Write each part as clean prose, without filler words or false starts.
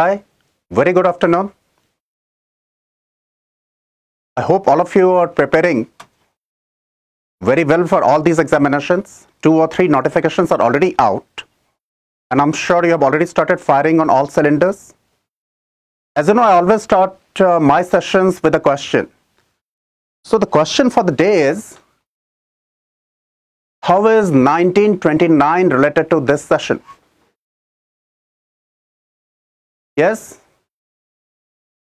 Hi, very good afternoon. I hope all of you are preparing very well for all these examinations. 2 or 3 notifications are already out, and I'm sure you have already started firing on all cylinders. As you know, I always start my sessions with a question. So the question for the day is, how is 1929 related to this session? Yes?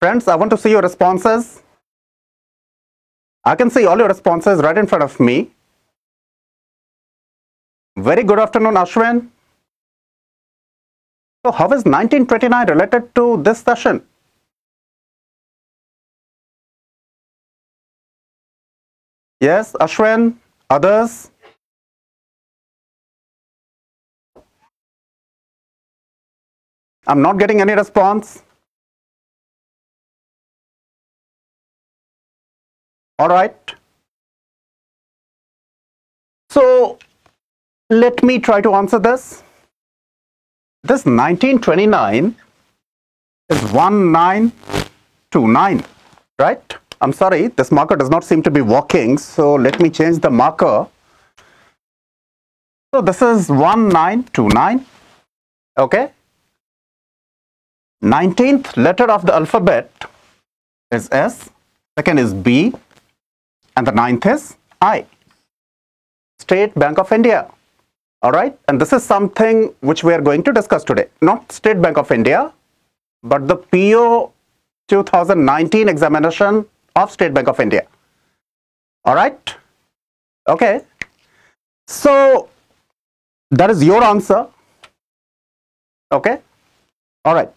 Friends, I want to see your responses. I can see all your responses right in front of me. Very good afternoon, Ashwin. So, how is 1929 related to this session? Yes, Ashwin, others? I'm not getting any response. All right. So, let me try to answer this. This 1929 is 1929, right? I'm sorry, this marker does not seem to be working. So, let me change the marker. So, this is 1929, okay? 19th letter of the alphabet is S, second is B, and the 9th is I. State Bank of India. Alright, and this is something which we are going to discuss today. Not State Bank of India, but the PO 2019 examination of State Bank of India. Alright, okay. So, that is your answer. Okay, alright.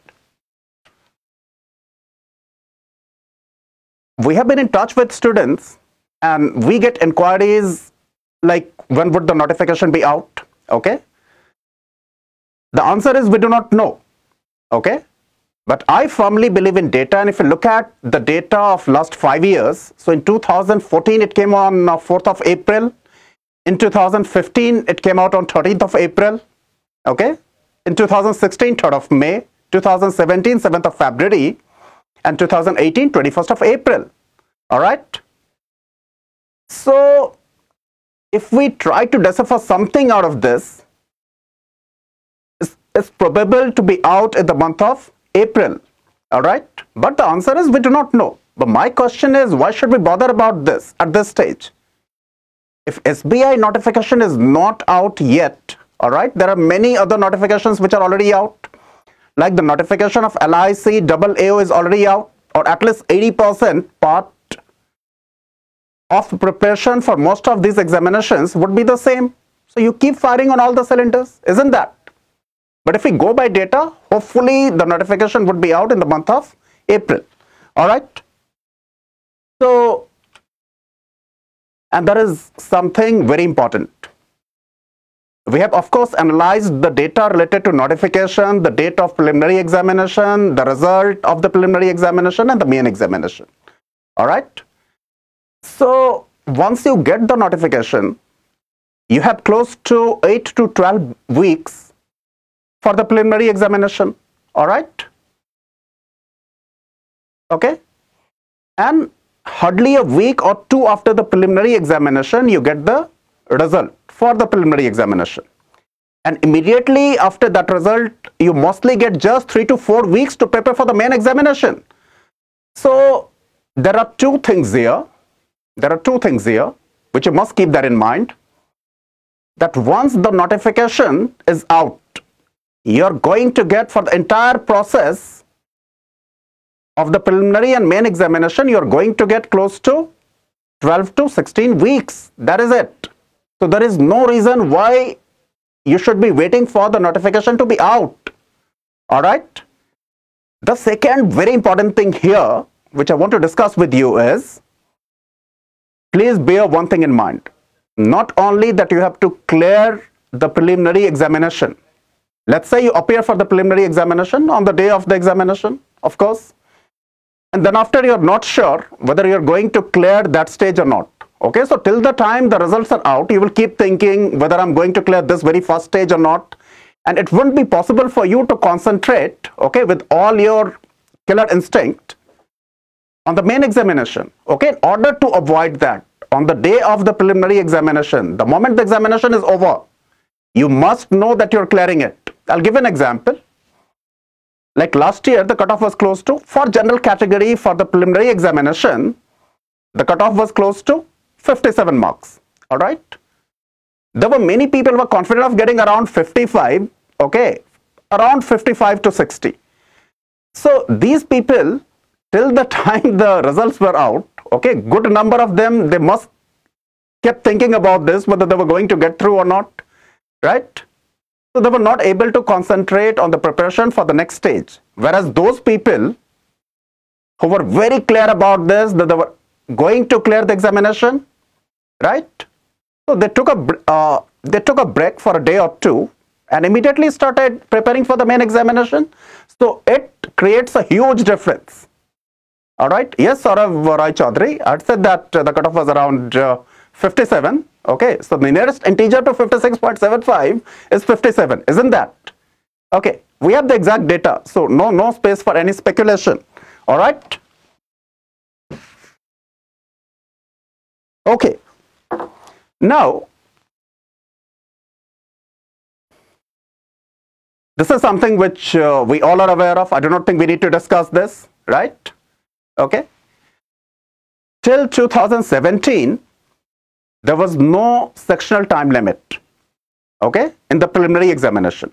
We have been in touch with students and we get inquiries like, when would the notification be out? Okay. The answer is we do not know. Okay. But I firmly believe in data, and if you look at the data of last 5 years, so in 2014 it came on 4th of April. In 2015 it came out on 13th of April. Okay. In 2016, 3rd of May, 2017, 7th of February. And 2018, 21st of April. All right. So, if we try to decipher something out of this, it's probable to be out in the month of April. All right. But the answer is we do not know. But my question is, why should we bother about this at this stage? If SBI notification is not out yet, all right, there are many other notifications which are already out. Like the notification of LIC AAO is already out, or at least 80% part of preparation for most of these examinations would be the same. So you keep firing on all the cylinders, isn't that? But if we go by data, hopefully the notification would be out in the month of April. All right. So, and that is something very important. We have, of course, analyzed the data related to notification, the date of preliminary examination, the result of the preliminary examination, and the main examination. All right. So, once you get the notification, you have close to 8 to 12 weeks for the preliminary examination. All right. Okay. And hardly a week or two after the preliminary examination, you get the result for the preliminary examination, and immediately after that result you mostly get just 3 to 4 weeks to prepare for the main examination. So there are two things here which you must keep that in mind, that once the notification is out, you're going to get, for the entire process of the preliminary and main examination, you're going to get close to 12 to 16 weeks. That is it. So there is no reason why you should be waiting for the notification to be out. All right. The second very important thing here, which I want to discuss with you, is please bear one thing in mind. Not only that you have to clear the preliminary examination. Let's say you appear for the preliminary examination on the day of the examination, of course. And then after, you're not sure whether you're going to clear that stage or not. Okay, so till the time the results are out, you will keep thinking whether I'm going to clear this very first stage or not. and it wouldn't be possible for you to concentrate, okay, with all your killer instinct on the main examination, okay. In order to avoid that, on the day of the preliminary examination, the moment the examination is over, you must know that you're clearing it. I'll give an example. Like last year, the cutoff was close to, for general category for the preliminary examination, the cutoff was close to 57 marks, all right. There were many people who were confident of getting around 55, okay, around 55 to 60. So these people, till the time the results were out, okay, good number of them, they must kept thinking about this, whether they were going to get through or not, right? So they were not able to concentrate on the preparation for the next stage. Whereas those people who were very clear about this, that they were going to clear the examination, right? So they took a break for a day or two and immediately started preparing for the main examination. So it creates a huge difference. All right. Yes, Saurav Rai Chaudhary had said that the cutoff was around 57. Okay. So the nearest integer to 56.75 is 57. Isn't that? Okay. We have the exact data. So no space for any speculation. All right. Okay. Now, this is something which we all are aware of. I do not think we need to discuss this, right? Okay. Till 2017, there was no sectional time limit, okay, in the preliminary examination.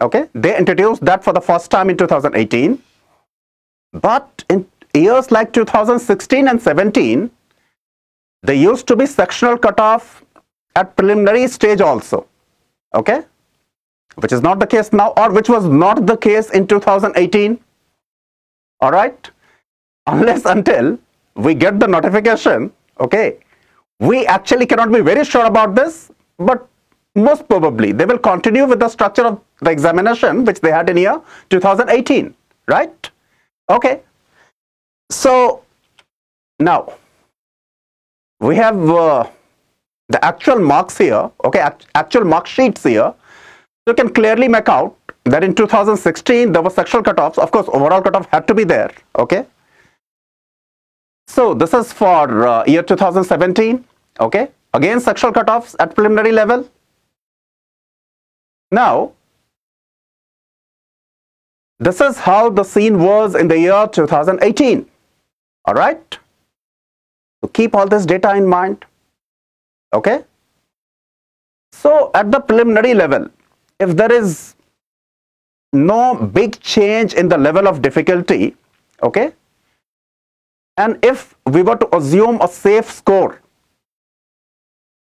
Okay. They introduced that for the first time in 2018. But in years like 2016 and 17, there used to be sectional cutoff at preliminary stage also, okay, which is not the case now, or which was not the case in 2018, all right, unless until we get the notification, okay, we actually cannot be very sure about this, but most probably they will continue with the structure of the examination which they had in year 2018, right, okay. So now we have the actual marks here, okay, actual mark sheets here. You can clearly make out that in 2016 there were sectional cutoffs. Of course, overall cutoff had to be there, okay. So this is for year 2017, okay. Again, sectional cutoffs at preliminary level. Now, this is how the scene was in the year 2018, all right. Keep all this data in mind, okay. So at the preliminary level, if there is no big change in the level of difficulty, okay, and if we were to assume a safe score,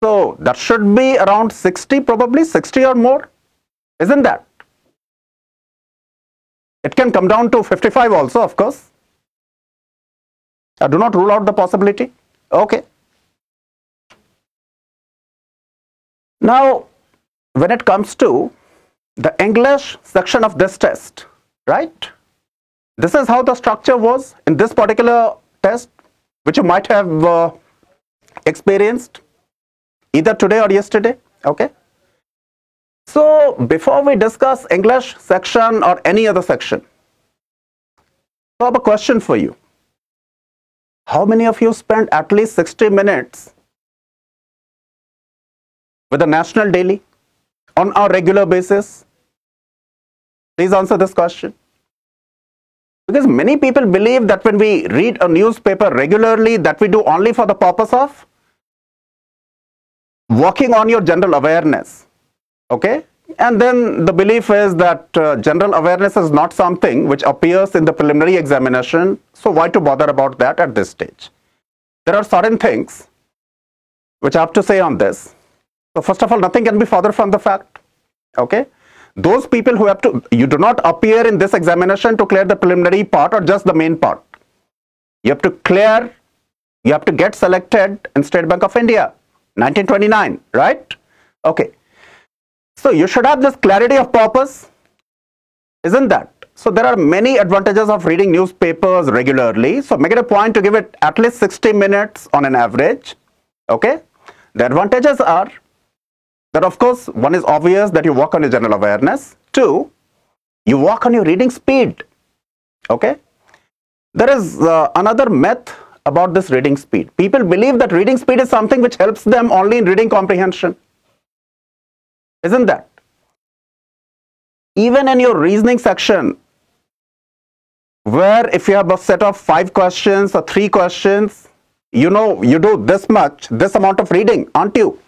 so that should be around 60, probably 60 or more, isn't that? It can come down to 55 also, of course. I do not rule out the possibility. Okay. Now, when it comes to the English section of this test, right? This is how the structure was in this particular test, which you might have experienced either today or yesterday. Okay. So, before we discuss English section or any other section, I have a question for you. How many of you spent at least 60 minutes with the national daily on a regular basis? Please answer this question. Because many people believe that when we read a newspaper regularly, that we do only for the purpose of working on your general awareness. Okay? And then the belief is that general awareness is not something which appears in the preliminary examination. So why to bother about that at this stage? There are certain things which I have to say on this. So first of all, nothing can be further from the fact. Okay. Those people who have to, you do not appear in this examination to clear the preliminary part or just the main part. You have to clear, you have to get selected in State Bank of India, 1929, right? Okay. So you should have this clarity of purpose, isn't that? So there are many advantages of reading newspapers regularly. So make it a point to give it at least 60 minutes on an average, okay? The advantages are That of course, one is obvious that you work on your general awareness. Two, you work on your reading speed. Okay. There is another myth about this reading speed. People believe that reading speed is something which helps them only in reading comprehension. Isn't that? Even in your reasoning section, where if you have a set of 5 questions or 3 questions, you know, you do this amount of reading, aren't you?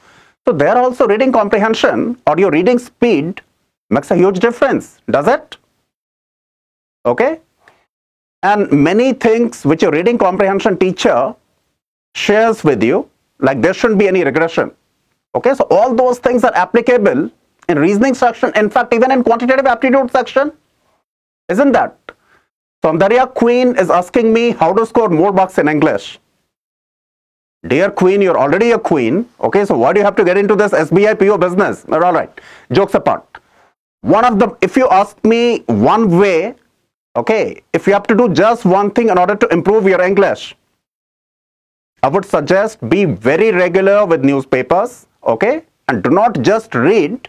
So there also reading comprehension or your reading speed makes a huge difference, does it? Okay. And many things which your reading comprehension teacher shares with you, like there shouldn't be any regression. Okay, so all those things are applicable in reasoning section, in fact, even in quantitative aptitude section, isn't that? Soundarya Queen is asking me how to score more marks in English. Dear Queen, you're already a queen. Okay, so why do you have to get into this SBI PO business? All right, jokes apart. If you ask me one way, okay, if you have to do just one thing in order to improve your English, I would suggest be very regular with newspapers, okay, and do not just read,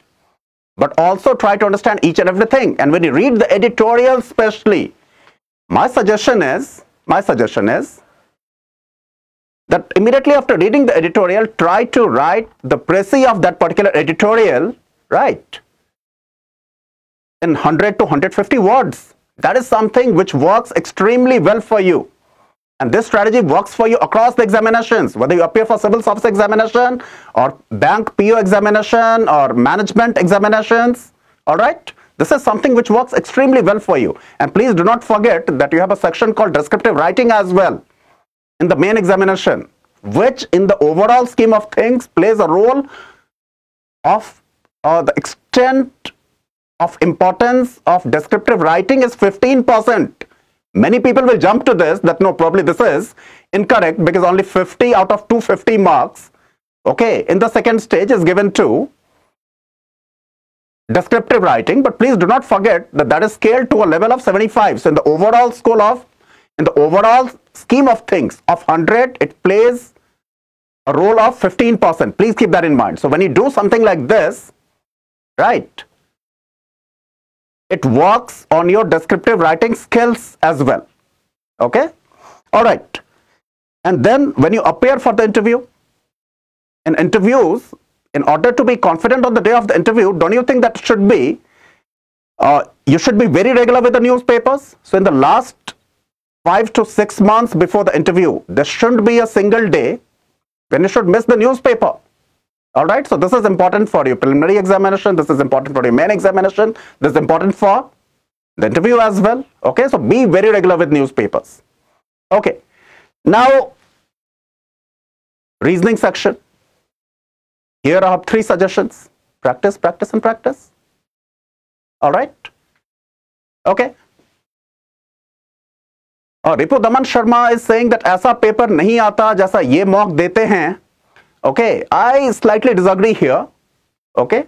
but also try to understand each and everything. And when you read the editorial especially, my suggestion is that immediately after reading the editorial, try to write the précis of that particular editorial, right, in 100 to 150 words. That is something which works extremely well for you. And this strategy works for you across the examinations, whether you appear for civil service examination or bank PO examination or management examinations. All right. This is something which works extremely well for you. And please do not forget that you have a section called descriptive writing as well in the main examination, which in the overall scheme of things plays a role of the extent of importance of descriptive writing is 15%. Many people will jump to this that no, probably this is incorrect because only 50 out of 250 marks, okay, in the second stage is given to descriptive writing. But please do not forget that that is scaled to a level of 75. So in the overall scheme of things of 100, it plays a role of 15%. Please keep that in mind. So when you do something like this, right, it works on your descriptive writing skills as well. Okay. All right. And then when you appear for the interview, in interviews, in order to be confident on the day of the interview, don't you think that should be, you should be very regular with the newspapers. So in the last 5 to 6 months before the interview, there shouldn't be a single day when you should miss the newspaper. All right, so this is important for your preliminary examination, this is important for your main examination, this is important for the interview as well. Okay, so be very regular with newspapers. Okay, now reasoning section. Here I have 3 suggestions: practice, practice, and practice. All right, okay. Ripu Daman Sharma is saying that aisa paper nahi aata jaisa ye mock dete hain. Okay, I slightly disagree here. Okay,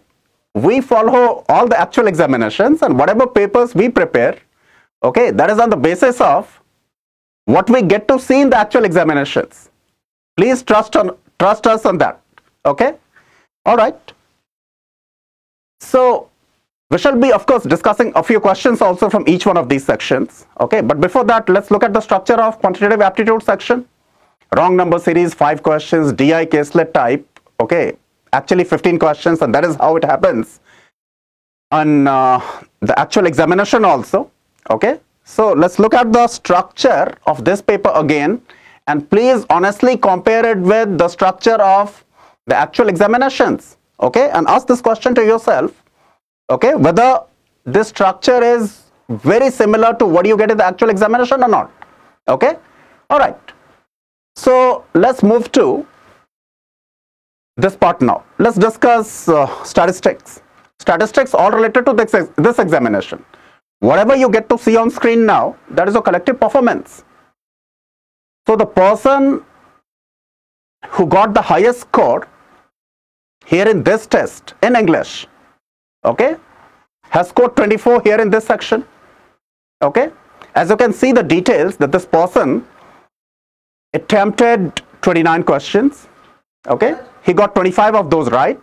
we follow all the actual examinations and whatever papers we prepare, okay, that is on the basis of what we get to see in the actual examinations. Please trust us on that. Okay, all right. So we shall be, of course, discussing a few questions also from each one of these sections. Okay, but before that, let's look at the structure of quantitative aptitude section. Wrong number series, 5 questions, DI caselet type, okay, actually 15 questions, and that is how it happens on the actual examination also, okay. So let's look at the structure of this paper again, and please honestly compare it with the structure of the actual examinations, okay, and ask this question to yourself, okay, whether this structure is very similar to what you get in the actual examination or not, okay. All right. So let's move to this part now. Let's discuss statistics. Statistics all related to this examination. Whatever you get to see on screen now, that is a collective performance. So the person who got the highest score here in this test in English, okay, has scored 24 here in this section, okay. As you can see the details that this person attempted 29 questions, okay, he got 25 of those right,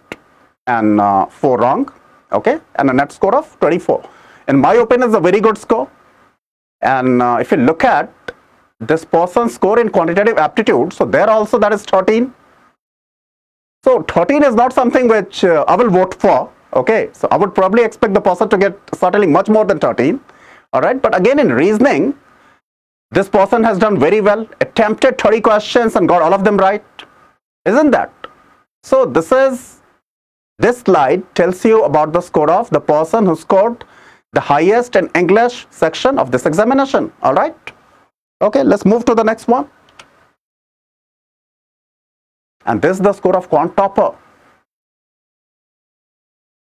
and 4 wrong, okay, and a net score of 24. In my opinion, it's a very good score. And if you look at this person's score in quantitative aptitude, so there also that is 13. So 13 is not something which I will vote for, okay. So I would probably expect the person to get certainly much more than 13, alright. But again, in reasoning, this person has done very well, attempted 30 questions and got all of them right, isn't that? So this slide tells you about the score of the person who scored the highest in English section of this examination, alright. Okay, let's move to the next one. And this is the score of Quant Topper.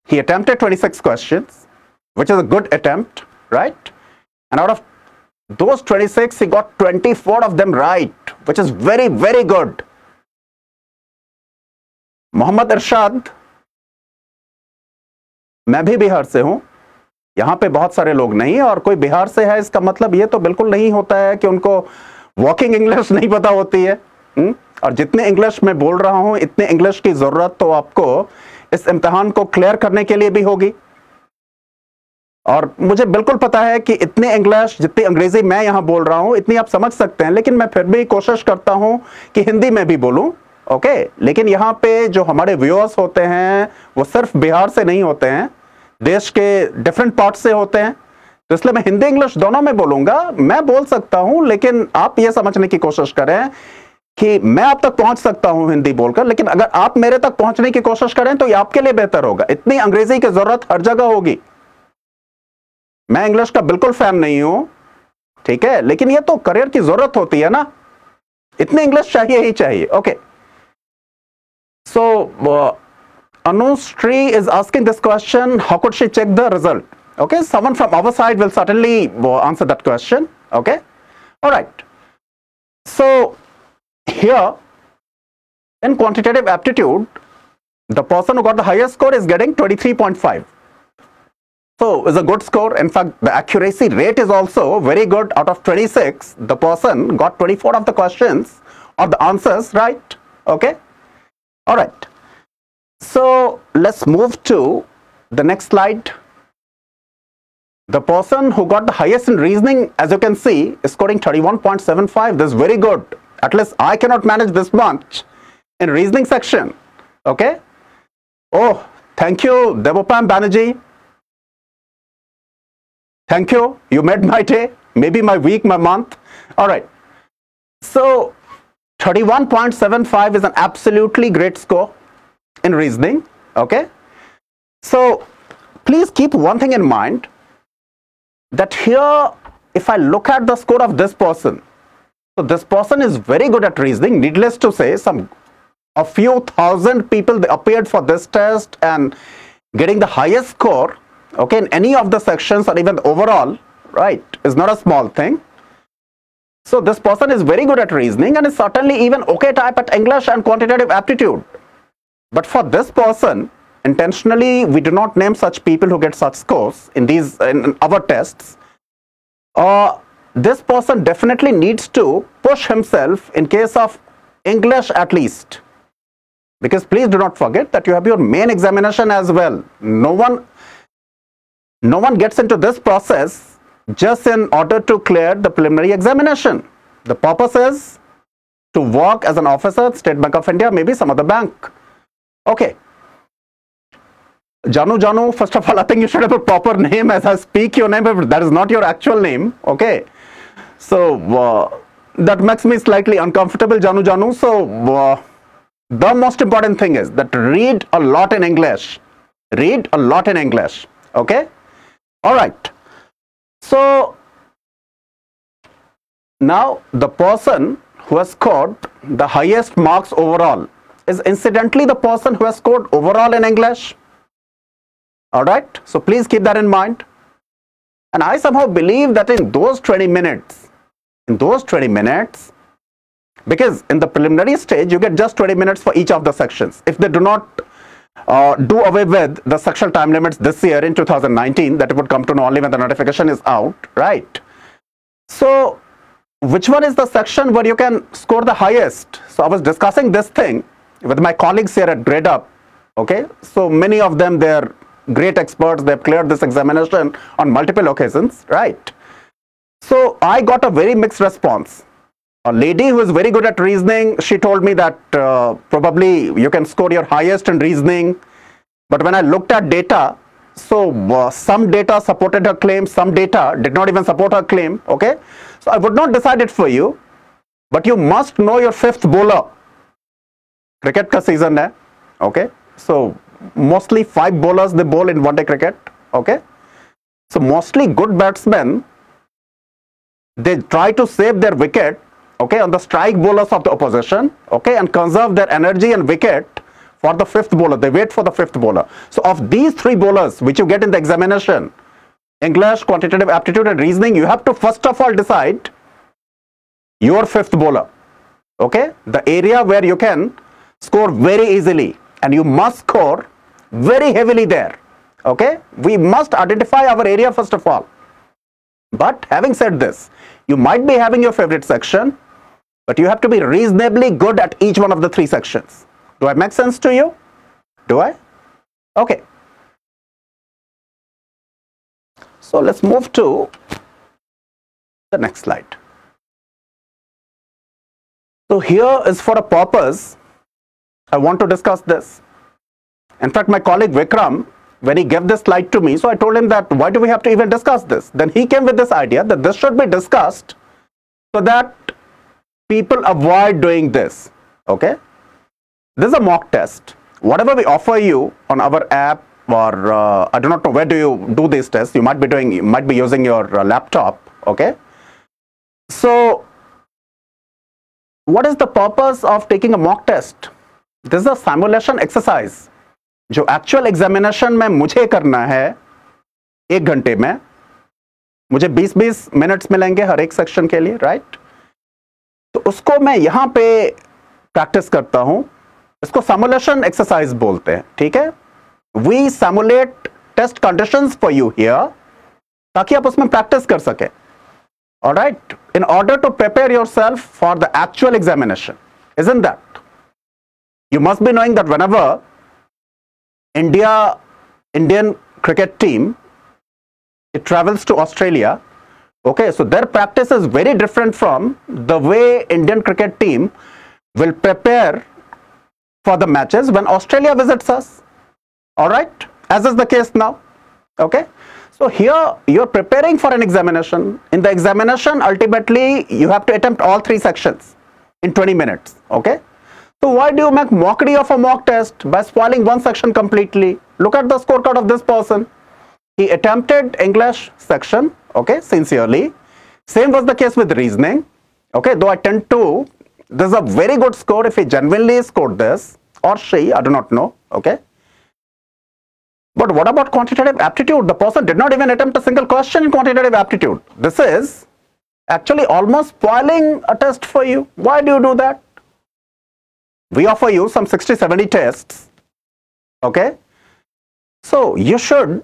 He attempted 26 questions, which is a good attempt, right? And out of those 26, he got 24 of them right, which is very, very good. Mohammad Irshad, मैं भी बिहार से हूँ, यहाँ पे बहुत सारे लोग नहीं हैं और कोई बिहार से है इसका मतलब ये तो बिल्कुल नहीं होता है कि उनको वॉकिंग इंग्लिश नहीं पता होती है और जितने इंग्लिश मैं बोल रहा हूँ इतने इंग्लिश की ज़रूरत तो आपको इस इम्तिहान को क्लियर करने के लिए भी होगी और मुझे बिल्कुल पता है कि इतने इंग्लिश जितनी अंग्रेज़ी मैं यहाँ बोल रहा हूँ इतनी आप समझ सकते हैं लेकिन मैं फिर भी कोशिश करता हूँ कि हिंदी में भी बोलूँ ओके लेकिन यहाँ पे जो हमारे व्यूअर्स होते हैं वो सिर्फ बिहार से नहीं होते हैं देश के डिफरेंट पार्ट से होते हैं तो इसलिए मैं हिंदी इंग्लिश दोनों में बोलूँगा मैं बोल सकता हूँ लेकिन आप ये समझने की कोशिश करें कि मैं आप तक पहुंच सकता हूं हिंदी बोलकर लेकिन अगर आप मेरे तक पहुंचने की कोशिश करें तो ये आपके लिए बेहतर होगा इतनी अंग्रेजी की जरूरत हर जगह होगी मैं इंग्लिश का बिल्कुल फैन नहीं हूं ठीक है लेकिन ये तो करियर की जरूरत होती है ना इतनी इंग्लिश चाहिए ही चाहिए okay so Anushri is asking this question how could she check the result okay someone from our side will certainly answer that question okay alright so here in quantitative aptitude the person who got the highest score is getting 23.5 so it's a good score in fact the accuracy rate is also very good out of 26 the person got 24 of the questions or the answers right okay all right so let's move to the next slide the person who got the highest in reasoning as you can see is scoring 31.75 this is very good At least I cannot manage this much in reasoning section. Okay. Oh, thank you, Devopam Banerjee. Thank you. You made my day, maybe my week, my month. All right. So, 31.75 is an absolutely great score in reasoning. Okay. So, please keep one thing in mind that here, if I look at the score of this person. So this person is very good at reasoning. Needless to say, a few thousand people they appeared for this test and getting the highest score, okay, in any of the sections or even overall, right, is not a small thing. So this person is very good at reasoning and is certainly even okay type at English and quantitative aptitude. But for this person, intentionally we do not name such people who get such scores in these in our tests. This person definitely needs to push himself in case of English at least because please do not forget that you have your main examination as well no one gets into this process just in order to clear the preliminary examination the purpose is to work as an officer at State Bank of India maybe some other bank okay Janu, first of all I think you should have a proper name as I speak your name but that is not your actual name okay So, that makes me slightly uncomfortable, Janu. So, the most important thing is that read a lot in English. Read a lot in English. Okay? Alright. So, now the person who has scored the highest marks overall is incidentally the person who has scored overall in English. Alright? So, please keep that in mind. And I somehow believe that in those 20 minutes, because in the preliminary stage, you get just 20 minutes for each of the sections. If they do not do away with the sectional time limits this year in 2019, that it would come to know only when the notification is out, right? So, which one is the section where you can score the highest? So, I was discussing this thing with my colleagues here at Gradeup, Okay, so many of them, they're great experts, they've cleared this examination on multiple occasions, right? So I got a very mixed response. A lady who is very good at reasoning, she told me that probably you can score your highest in reasoning. But when I looked at data, so some data supported her claim, some data did not even support her claim, okay? So I would not decide it for you, but you must know your fifth bowler. Cricket ka season hai, okay? So mostly 5 bowlers, they bowl in one-day cricket, okay? So mostly good batsmen, they try to save their wicket, okay, on the strike bowlers of the opposition, okay, and conserve their energy and wicket for the 5th bowler. They wait for the 5th bowler. So of these 3 bowlers which you get in the examination, English, quantitative aptitude and reasoning, you have to first of all decide your 5th bowler, okay, the area where you can score very easily, and you must score very heavily there, okay. We must identify our area first of all. But having said this, you might be having your favorite section, but you have to be reasonably good at each one of the 3 sections. Do I make sense to you? Do I? Okay. So let's move to the next slide. So here is for a purpose, I want to discuss this. In fact, my colleague Vikram, when he gave this slide to me, so I told him that why do we have to even discuss this? Then he came with this idea that this should be discussed so that people avoid doing this, okay? This is a mock test. Whatever we offer you on our app, or I do not know where do you do these tests. You might be doing, you might be using your laptop, okay? So what is the purpose of taking a mock test? This is a simulation exercise. जो actual examination में मुझे करना है, 1 घंटे में मुझे 20-20 minutes मिलेंगे हर एक सेक्शन के लिए, राइट? तो उसको मैं यहाँ पे प्रैक्टिस करता हूँ. इसको सिमुलेशन एक्सरसाइज बोलते हैं, ठीक है? We simulate test conditions for you here, ताकि आप उसमें प्रैक्टिस कर सकें, all right? In order to prepare yourself for the actual examination, isn't that? You must be knowing that whenever Indian cricket team, it travels to Australia, okay, so their practice is very different from the way Indian cricket team will prepare for the matches when Australia visits us, all right, as is the case now, okay. So here you are preparing for an examination. In the examination, ultimately you have to attempt all 3 sections in 20 minutes, okay. So why do you make mockery of a mock test by spoiling one section completely? Look at the scorecard of this person. He attempted English section, okay, sincerely. Same was the case with reasoning, okay, though I tend to, this is a very good score if he genuinely scored this, or she, I do not know, okay. But what about quantitative aptitude? The person did not even attempt a single question in quantitative aptitude. This is actually almost spoiling a test for you. Why do you do that? We offer you some 60-70 tests, okay? So you should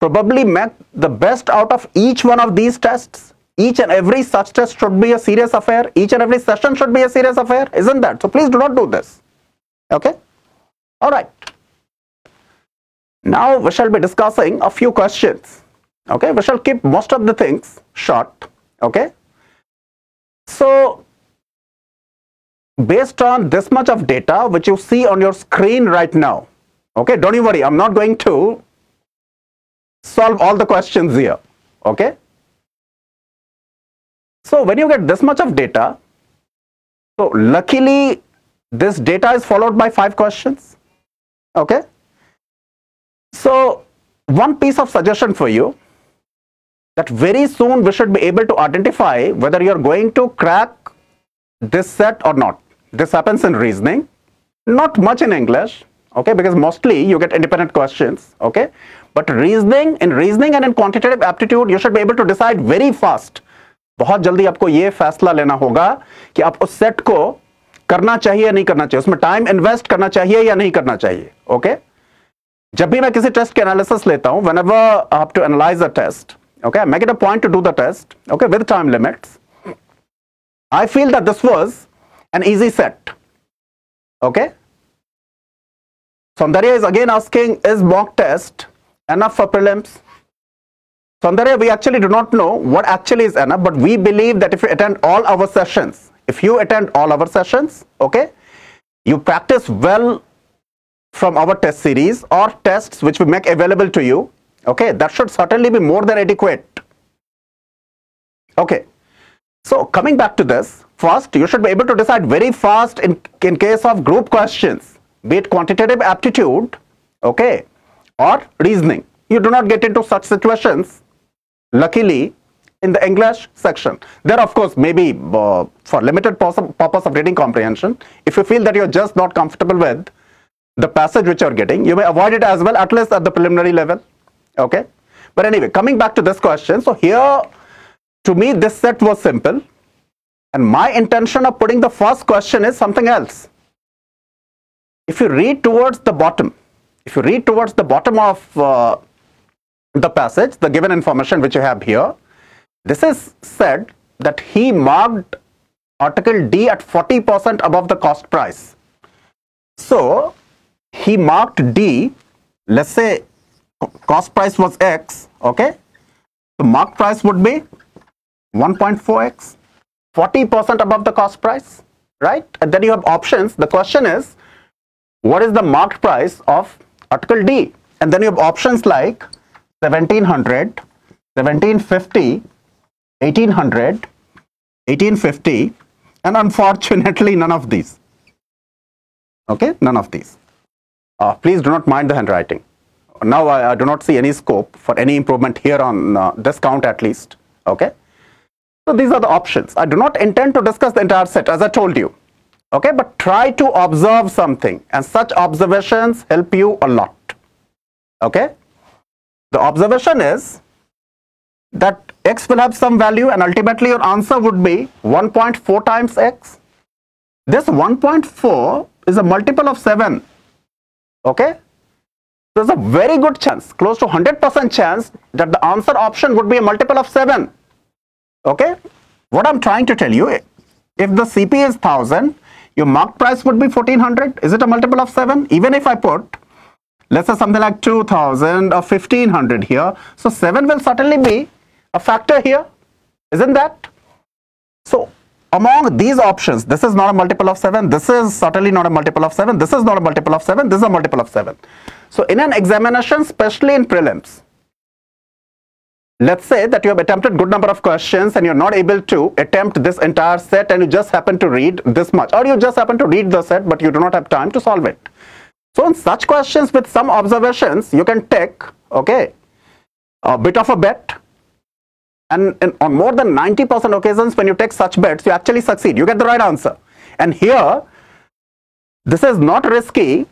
probably make the best out of each one of these tests. Each and every such test should be a serious affair. Each and every session should be a serious affair, isn't that? So please do not do this, okay? All right. Now we shall be discussing a few questions, okay? We shall keep most of the things short, okay? So based on this much of data which you see on your screen right now, okay, don't you worry, I'm not going to solve all the questions here, okay? So when you get this much of data, so luckily this data is followed by 5 questions, okay? So one piece of suggestion for you, that very soon we should be able to identify whether you're going to crack this set or not. This happens in reasoning, not much in English, okay, because mostly you get independent questions, okay? But reasoning, in reasoning and in quantitative aptitude, you should be able to decide very fast. बहुत जल्दी आपको ये फैसला लेना होगा कि आप उस सेट को करना चाहिए या नहीं करना चाहिए, उसमें टाइम इन्वेस्ट करना चाहिए या नहीं करना चाहिए, okay? जब भी मैं किसी टेस्ट के एनालिसिस लेता हूँ, whenever I have to analyze a test, okay, I make it a point to do the test, okay, with time limits. I feel that this was an easy set, okay? Soundarya is again asking, is mock test enough for prelims? Soundarya, we actually do not know what actually is enough, but we believe that if you attend all our sessions, okay, you practice well from our test series or tests which we make available to you, okay, that should certainly be more than adequate. Okay, so coming back to this, first you should be able to decide very fast in case of group questions, be it quantitative aptitude, okay, or reasoning. You do not get into such situations, luckily, in the English section. There, of course, maybe for limited purpose of reading comprehension, if you feel that you're just not comfortable with the passage which you're getting, you may avoid it as well, at least at the preliminary level, okay? But anyway, coming back to this question, so here, to me, this set was simple, and my intention of putting the first question is something else. If you read towards the bottom, of the passage, the given information which you have here, this is said that he marked article D at 40% above the cost price. So, he marked D, let's say cost price was X, okay? The marked price would be 1.4X, 40% above the cost price, right? And then you have options. The question is, what is the marked price of article D? And then you have options like 1700, 1750, 1800, 1850, and unfortunately none of these. Okay, none of these. Please do not mind the handwriting. Now I do not see any scope for any improvement here on this count at least. Okay, so these are the options. I do not intend to discuss the entire set as I told you. Okay, but try to observe something, and such observations help you a lot. Okay, the observation is that X will have some value, and ultimately your answer would be 1.4 times X. This 1.4 is a multiple of 7. Okay, there's a very good chance, close to 100% chance, that the answer option would be a multiple of 7. Okay, what I'm trying to tell you, if the CP is 1000, your marked price would be 1400. Is it a multiple of 7? Even if I put, let's say something like 2000 or 1500 here, so 7 will certainly be a factor here, isn't that? So among these options, this is not a multiple of 7, this is certainly not a multiple of 7, this is not a multiple of 7, this is a multiple of 7. So in an examination, especially in prelims, let's say that you have attempted good number of questions and you're not able to attempt this entire set, and you just happen to read this much, or you just happen to read the set but you do not have time to solve it. So in such questions with some observations, you can take, okay, a bit of a bet, and on more than 90% occasions when you take such bets, you actually succeed, you get the right answer. And here, this is not risky,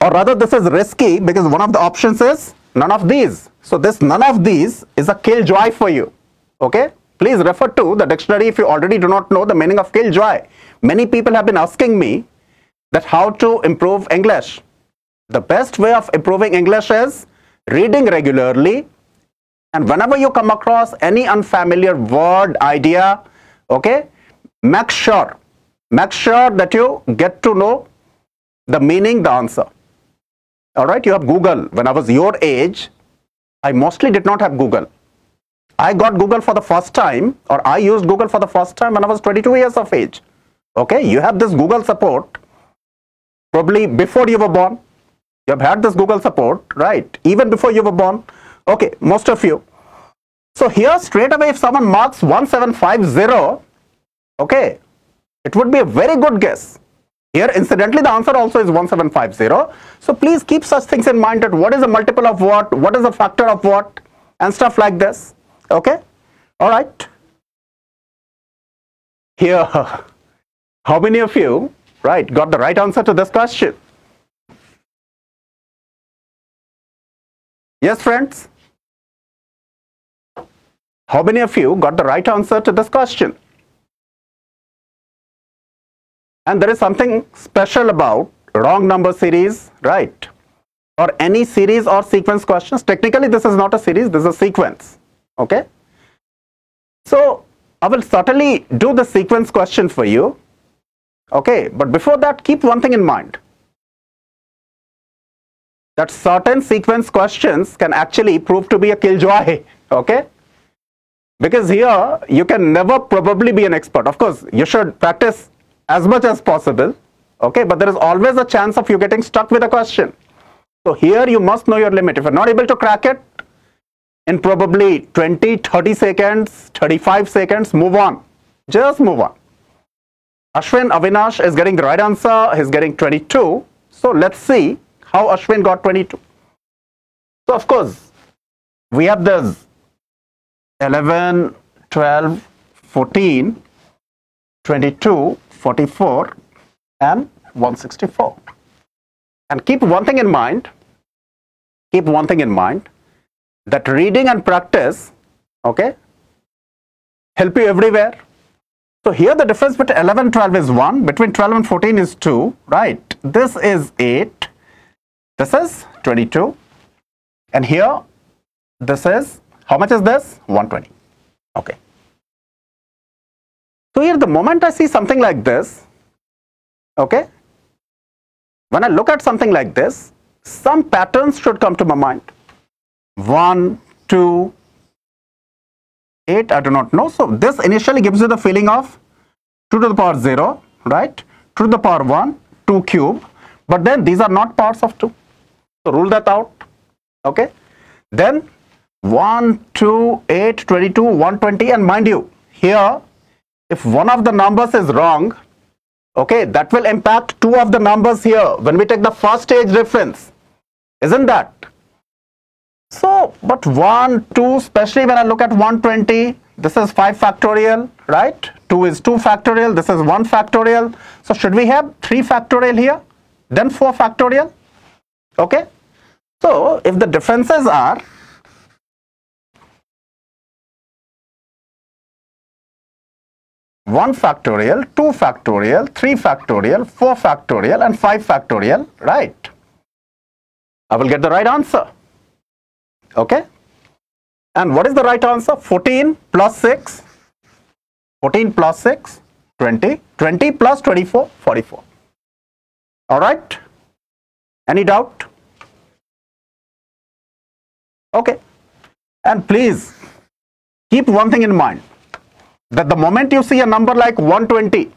or rather this is risky because one of the options is none of these. So this none of these is a killjoy for you. Okay, please refer to the dictionary if you already do not know the meaning of killjoy. Many people have been asking me that how to improve English. The best way of improving English is reading regularly, and whenever you come across any unfamiliar word, idea, okay, make sure that you get to know the meaning, the answer. Alright, you have Google. When I was your age, I mostly did not have Google. I got Google for the first time, or I used Google for the first time when I was 22 years of age. Okay, you have this Google support probably before you were born. You have had this Google support, right, even before you were born. Okay, most of you. So here straight away if someone marks 1750, okay, it would be a very good guess. Here incidentally the answer also is 1750. So please keep such things in mind, that what is a multiple of what is a factor of what, and stuff like this. Okay, all right. Here, how many of you, right, got the right answer to this question? Yes, friends, how many of you got the right answer to this question? And there is something special about wrong number series, right, or any series or sequence questions. Technically this is not a series, this is a sequence. Okay, so I will certainly do the sequence question for you. Okay, but before that, keep one thing in mind. that certain sequence questions can actually prove to be a killjoy, okay? Because here you can never probably be an expert. Of course, you should practice as much as possible, okay? But there is always a chance of you getting stuck with a question. So here you must know your limit. If you're not able to crack it, in probably 20, 30 seconds, 35 seconds, move on. Just move on. Ashwin Avinash is getting the right answer. He's getting 22. So let's see how Ashwin got 22. So of course, we have this 11, 12, 14, 22, 44, and 164. And keep one thing in mind, that reading and practice, okay, help you everywhere. So here the difference between 11 and 12 is 1, between 12 and 14 is 2, right? This is 8, this is 22, and here this is, how much is this? 120, okay. So here the moment I see something like this, okay, when I look at something like this, some patterns should come to my mind. 1, 2, 8, I do not know. So this initially gives you the feeling of 2 to the power 0, right? 2 to the power 1, 2 cube. But then these are not powers of 2. So rule that out, okay? Then 1, 2, 8, 22, 120. And mind you, here, if one of the numbers is wrong, okay, that will impact two of the numbers here when we take the first age reference, isn't that? So, but 1, 2, especially when I look at 120, this is 5 factorial, right? 2 is 2 factorial, this is 1 factorial. So, should we have 3 factorial here, then 4 factorial, okay? So, if the differences are 1 factorial, 2 factorial, 3 factorial, 4 factorial, and 5 factorial, right? I will get the right answer. Okay, and what is the right answer? 14 plus 6, 20, 20 plus 24, 44. All right, any doubt? Okay, and please keep one thing in mind, that the moment you see a number like 120,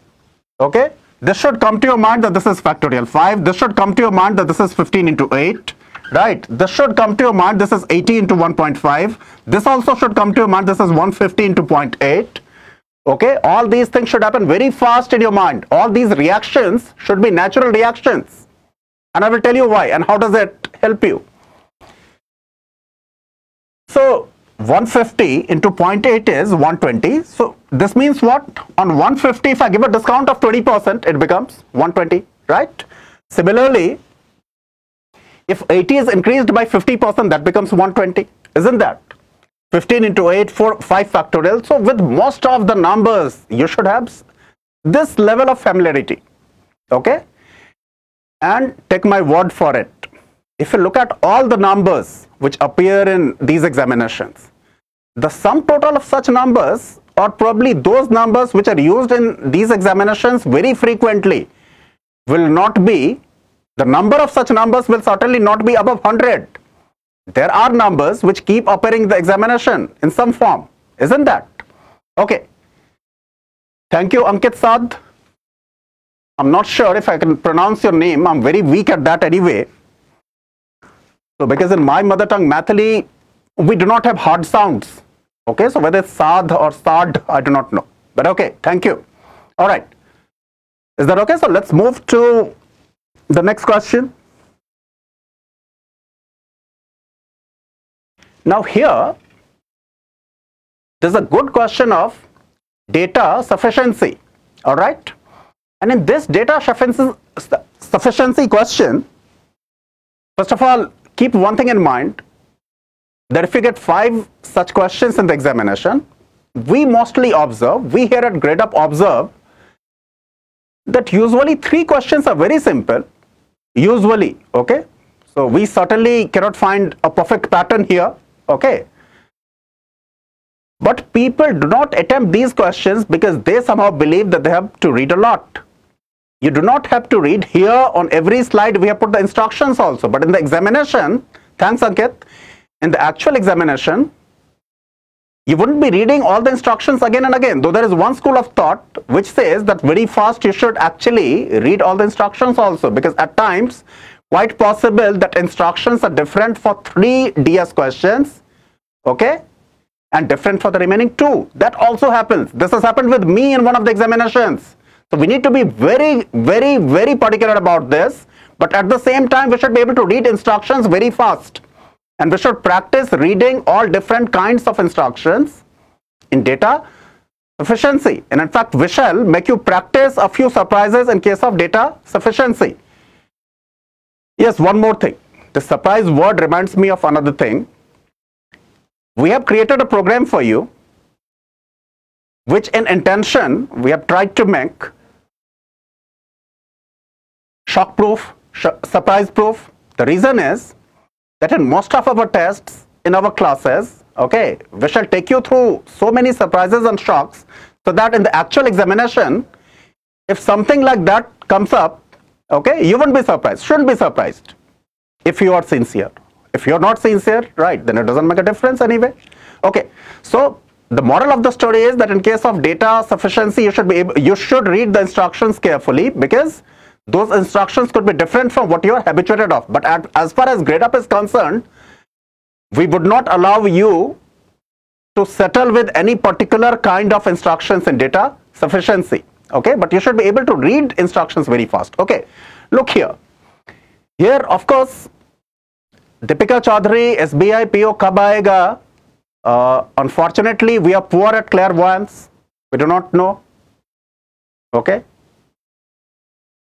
okay, this should come to your mind that this is factorial 5, this should come to your mind that this is 15 into 8. Right, this should come to your mind, this is 80 into 1.5. This also should come to your mind, this is 150 into 0.8. Okay, all these things should happen very fast in your mind. All these reactions should be natural reactions. And I will tell you why and how does it help you. So, 150 into 0.8 is 120. So, this means what? On 150, if I give a discount of 20%, it becomes 120, right? Similarly, if 80 is increased by 50%, that becomes 120, isn't that? 15 into 8, 4, 5 factorial. So with most of the numbers, you should have this level of familiarity, okay? And take my word for it. If you look at all the numbers which appear in these examinations, the sum total of such numbers are probably those numbers which are used in these examinations very frequently will not be. The number of such numbers will certainly not be above 100. There are numbers which keep appearing in the examination in some form, isn't that? Okay. Thank you, Ankit Saad. I'm not sure if I can pronounce your name. I'm very weak at that anyway. So, because in my mother tongue, Mathali, we do not have hard sounds. Okay, so whether it's Saad or Saad, I do not know. But okay, thank you. All right. Is that okay? So, let's move to the next question. Now here, there's a good question of data sufficiency, all right? And in this data sufficiency question, first of all, keep one thing in mind, that if you get 5 such questions in the examination, we mostly observe, we here at Gradeup observe, that usually 3 questions are very simple, usually, okay? So we certainly cannot find a perfect pattern here, okay? But people do not attempt these questions because they somehow believe that they have to read a lot. You do not have to read. Here on every slide we have put the instructions also, but in the examination, thanks Ankit, in the actual examination, you wouldn't be reading all the instructions again and again, though there is one school of thought which says that very fast you should actually read all the instructions also, because at times quite possible that instructions are different for 3 DS questions, okay, and different for the remaining 2. That also happens. This has happened with me in one of the examinations. So we need to be very, very, very particular about this, but at the same time we should be able to read instructions very fast, and we should practice reading all different kinds of instructions in data sufficiency. And in fact we shall make you practice a few surprises in case of data sufficiency. Yes, one more thing. The surprise word reminds me of another thing. We have created a program for you which in intention we have tried to make shock proof, surprise proof. The reason is that in most of our tests in our classes, okay, we shall take you through so many surprises and shocks, so that in the actual examination, if something like that comes up, okay, you won't be surprised, shouldn't be surprised if you are sincere. If you are not sincere, right, then it doesn't make a difference anyway. Okay, so the moral of the story is that in case of data sufficiency, you should read the instructions carefully, because those instructions could be different from what you are habituated of. But as far as Gradeup is concerned, we would not allow you to settle with any particular kind of instructions in data sufficiency. Okay, but you should be able to read instructions very fast. Okay, look here. Here, of course, Deepika Chaudhary, SBI PO kab aayega. Unfortunately, we are poor at clairvoyance. We do not know. Okay.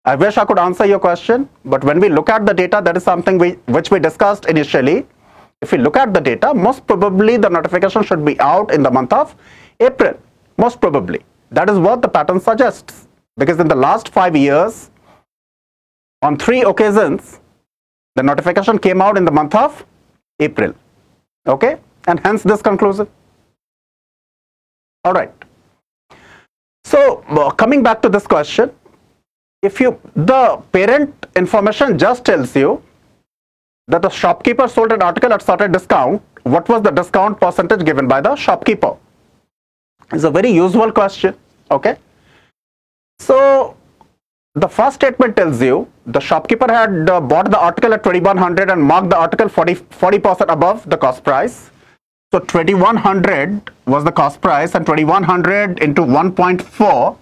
I wish I could answer your question, but when we look at the data, that is something which we discussed initially. If we look at the data, most probably the notification should be out in the month of April. Most probably. That is what the pattern suggests. Because in the last 5 years, on 3 occasions, the notification came out in the month of April. Okay. And hence this conclusion. All right. So coming back to this question, the parent information just tells you that the shopkeeper sold an article at certain discount. What was the discount percentage given by the shopkeeper? It's a very usual question. Okay. So the first statement tells you the shopkeeper had bought the article at 2100 and marked the article 40% above the cost price. So 2100 was the cost price, and 2100 into 1.4,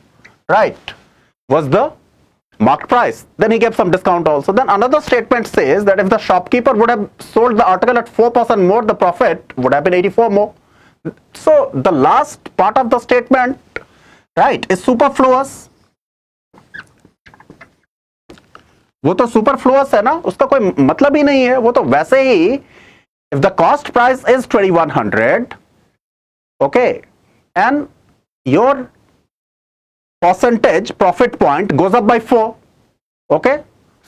right, was the marked price. Then he gave some discount also. Then another statement says that if the shopkeeper would have sold the article at 4% more, the profit would have been 84 more. So the last part of the statement, right, is superfluous. वो तो superfluous है ना, उसका कोई मतलब ही नहीं है, वो तो वैसे ही. If the cost price is 2100, okay, and your percentage profit point goes up by 4, okay,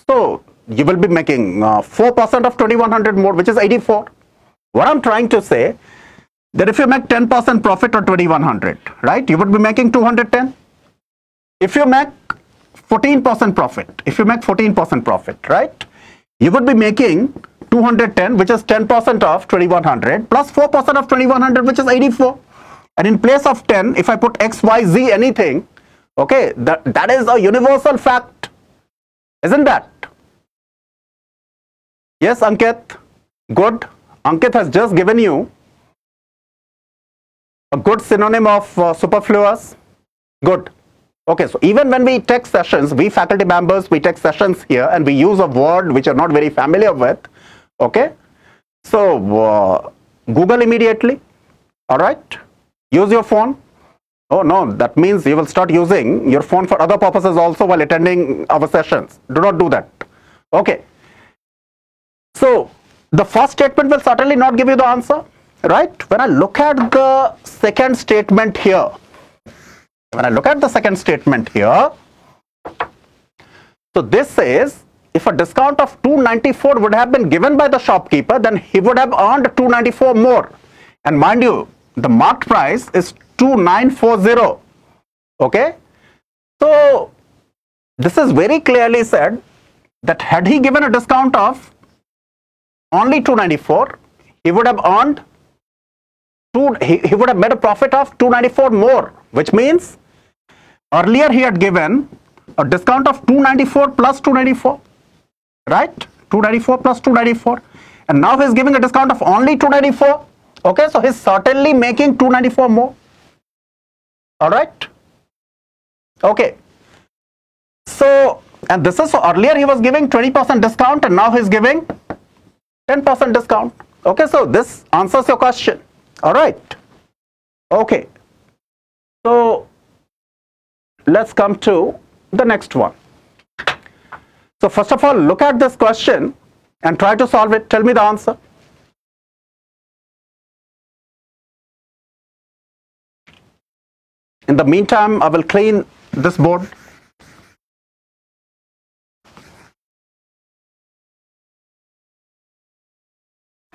so you will be making 4% of 2100 more, which is 84. What I'm trying to say, that if you make 10% profit on 2100, right, you would be making 210. If you make 14% profit, right, you would be making 210, which is 10% of 2100 plus 4% of 2100, which is 84. And in place of 10, if I put XYZ anything, okay, that is a universal fact, isn't that? Yes, Ankit, good. Ankit has just given you a good synonym of superfluous. Good. Okay, so even when we take sessions, we faculty members, we take sessions here and we use a word which are not very familiar with. Okay, so Google immediately, all right, use your phone. Oh no, that means you will start using your phone for other purposes also while attending our sessions. Do not do that. Okay, so the first statement will certainly not give you the answer, right? When I look at the second statement here, so this says, if a discount of 294 would have been given by the shopkeeper, then he would have earned 294 more. And mind you, the marked price is 2940. Okay. So This is very clearly said that had he given a discount of only 294, he would have earned he would have made a profit of 294 more, which means earlier he had given a discount of 294 plus 294, right? 294 plus 294, and now he is giving a discount of only 294. Okay, so he is certainly making 294 more. All right. Okay. So, and this is, so earlier he was giving 20% discount and now he is giving 10% discount. Okay, so this answers your question. All right. Okay. So let's come to the next one. So first of all, look at this question and try to solve it. Tell me the answer. In the meantime, I will clean this board.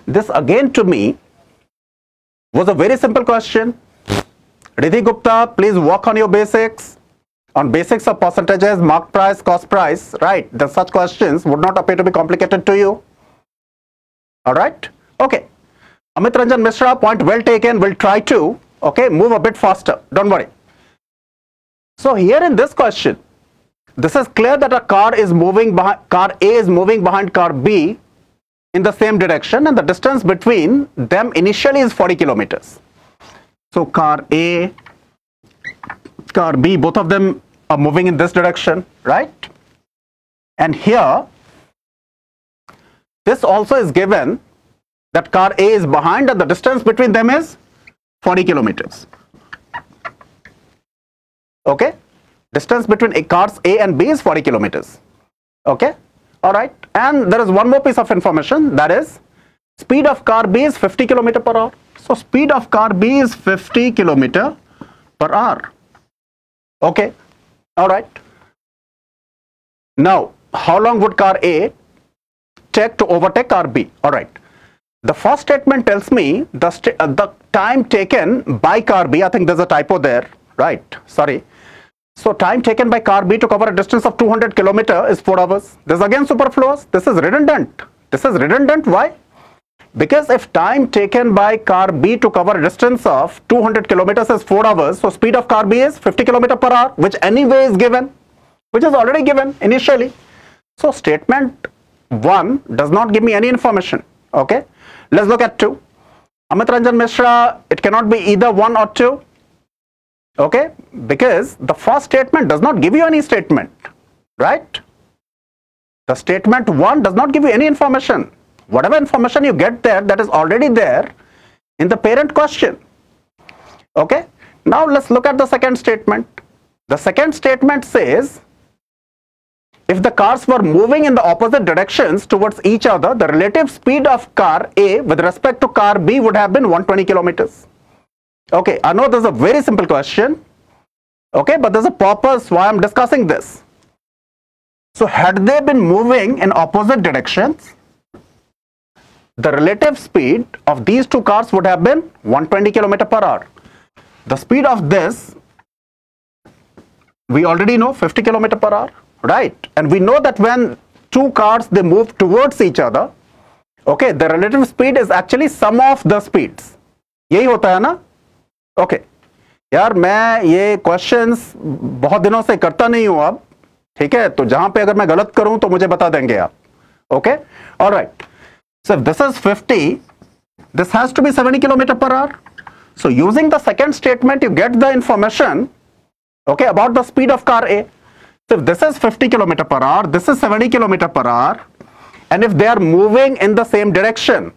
This again to me was a very simple question. Riddhi Gupta, please work on your basics. On basics of percentages, mark price, cost price, right? Then such questions would not appear to be complicated to you. All right? Okay. Amit Ranjan Mishra, point well taken. We'll try to, okay, move a bit faster. Don't worry. So here in this question, this is clear that a car A is moving behind car B in the same direction, and the distance between them initially is 40 kilometers. So car A, car B, both of them are moving in this direction, right? And here, this also is given that car A is behind and the distance between them is 40 kilometers. Okay? Distance between cars A and B is 40 kilometers. Okay? All right. And there is one more piece of information, that is speed of car B is 50 km per hour. So speed of car B is 50 km per hour. Okay. All right. Now, how long would car A take to overtake car B? All right. The first statement tells me the time taken by car B. I think there's a typo there. Right. Sorry. So time taken by car B to cover a distance of 200 km is 4 hours. This is again superfluous. This is redundant. This is redundant. Why? Because if time taken by car B to cover a distance of 200 km is 4 hours, so speed of car B is 50 km per hour, which anyway is given, which is already given initially. So statement 1 does not give me any information. Okay. Let's look at 2. Amit Ranjan Mishra, it cannot be either 1 or 2. Okay, because the first statement does not give you any statement, right? The statement 1 does not give you any information. Whatever information you get there, that is already there in the parent question. Okay, now let's look at the second statement. The second statement says, if the cars were moving in the opposite directions towards each other, the relative speed of car A with respect to car B would have been 120 kilometers. Okay, I know this is a very simple question, okay, but there's a purpose why I'm discussing this. So had they been moving in opposite directions, the relative speed of these two cars would have been 120 km per hour. The speed of this, we already know 50 km per hour, right? And we know that when two cars, they move towards each other, okay, the relative speed is actually sum of the speeds. Yehi hota hai na? Okay यार मैं ये questions बहुत दिनों से करता नहीं हूं अब, ठीक है? तो जहां पे अगर मैं गलत करूं तो मुझे बता देंगे आप. Okay, alright. So this is 50, this has to be 70 kilometre per hour. So using the second statement you get the information, okay, about the speed of car A. So this is 50 kilometre per hour, this is 70 kilometre per hour, and if they are moving in the same direction,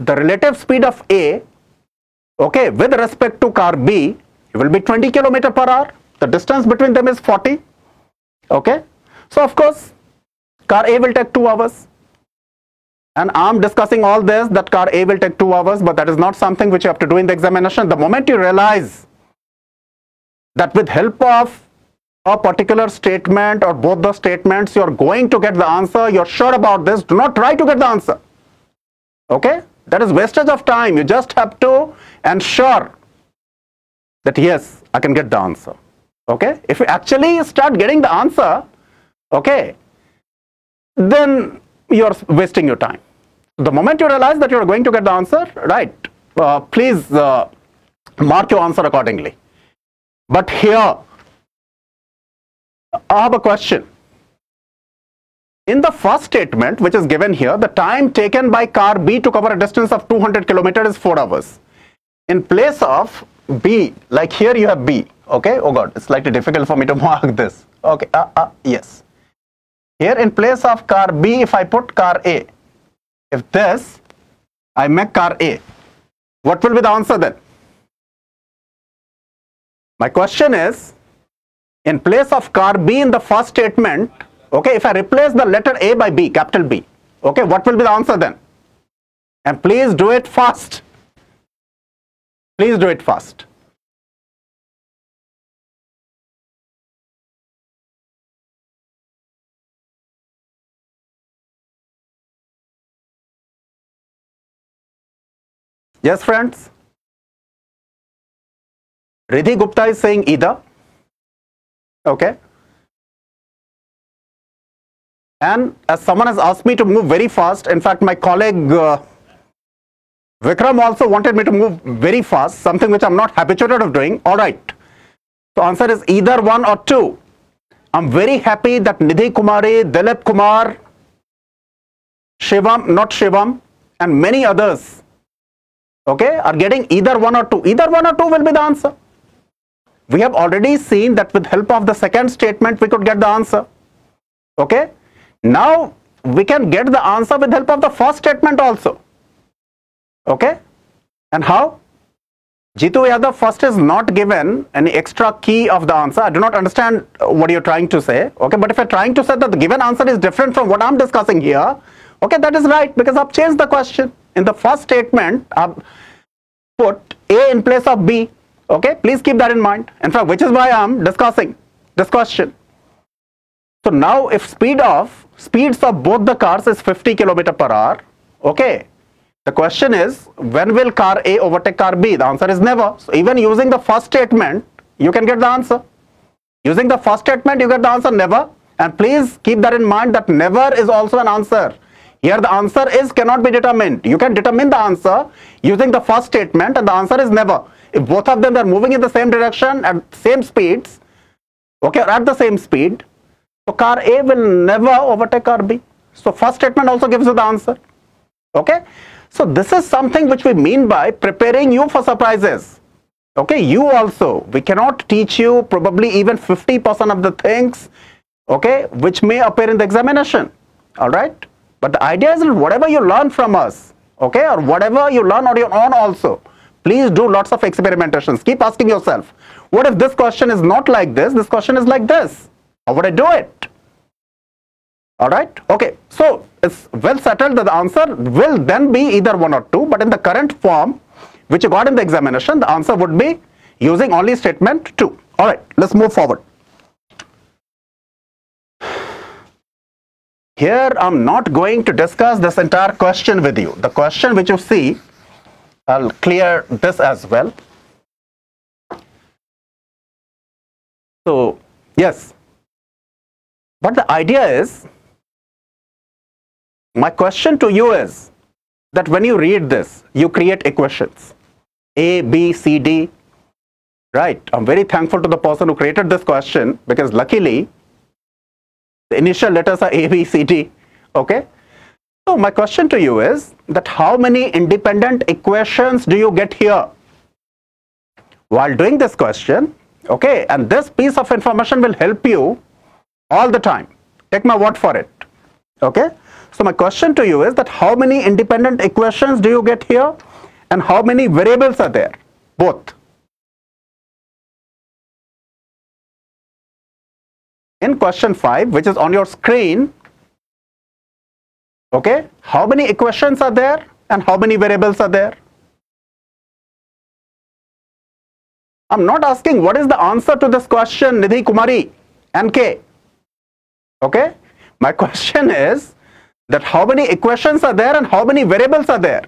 the relative speed of A, okay, with respect to car B, it will be 20 km per hour. The distance between them is 40. Okay. So, of course, car A will take 2 hours. And I'm discussing all this, that car A will take 2 hours, but that is not something which you have to do in the examination. The moment you realize that with help of a particular statement or both the statements, you're going to get the answer, you're sure about this, do not try to get the answer. Okay. That is wastage of time. You just have to ensure that yes, I can get the answer. Okay? If you actually start getting the answer, okay, then you are wasting your time. The moment you realize that you are going to get the answer right, please mark your answer accordingly. But here I have a question. In the first statement which is given here, the time taken by car B to cover a distance of 200 kilometers is 4 hours. In place of B, like here you have B, okay, oh god, it's slightly difficult for me to mark this, okay, yes. Here in place of car B, if I put car A, if this, I make car A, what will be the answer then? My question is, in place of car B in the first statement, okay, if I replace the letter A by B, capital B, okay, what will be the answer then? And please do it fast. Please do it fast. Yes, friends. Riddhi Gupta is saying either. Okay. And as someone has asked me to move very fast, in fact, my colleague Vikram also wanted me to move very fast, something which I'm not habituated of doing. All right. So answer is either 1 or 2. I'm very happy that Nidhi Kumari, Dilip Kumar, Shivam, not Shivam, and many others, okay, are getting either 1 or 2. Either 1 or 2 will be the answer. We have already seen that with help of the second statement, we could get the answer. Okay. Now we can get the answer with help of the first statement also. Okay, and how? Jitu Yadav, first is not given any extra key of the answer. I do not understand what you are trying to say. Okay, but if you are trying to say that the given answer is different from what I am discussing here, okay, that is right, because I have changed the question. In the first statement, I have put A in place of B. Okay, please keep that in mind. In fact, which is why I am discussing this question. So now if speeds of both the cars is 50 km/h, okay, the question is, when will car A overtake car B? The answer is never. So even using the first statement, you can get the answer. Using the first statement, you get the answer never. And please keep that in mind that never is also an answer. Here the answer is cannot be determined. You can determine the answer using the first statement, and the answer is never. If both of them are moving in the same direction at same speeds, okay, or at the same speed, so car A will never overtake car B. So first statement also gives you the answer. Okay. So this is something which we mean by preparing you for surprises. Okay, you also, we cannot teach you probably even 50% of the things, okay, which may appear in the examination. All right, but the idea is that whatever you learn from us, okay, or whatever you learn on your own also, please do lots of experimentations. Keep asking yourself, what if this question is not like this? This question is like this. How would I do it? All right, okay, so it's well settled that the answer will then be either 1 or 2, but in the current form which you got in the examination, the answer would be using only statement 2. All right, let's move forward. Here I'm not going to discuss this entire question with you. The question which you see, I'll clear this as well. So yes, but the idea is, my question to you is that when you read this, you create equations A, B, C, D, right? I'm very thankful to the person who created this question, because luckily the initial letters are A, B, C, D, okay? So my question to you is that how many independent equations do you get here while doing this question, okay? And this piece of information will help you all the time. Take my word for it, okay? So my question to you is that how many independent equations do you get here, and how many variables are there, both? In question 5, which is on your screen, okay, how many equations are there and how many variables are there? I'm not asking what is the answer to this question, Nidhi Kumari and K, okay? My question is that how many equations are there and how many variables are there?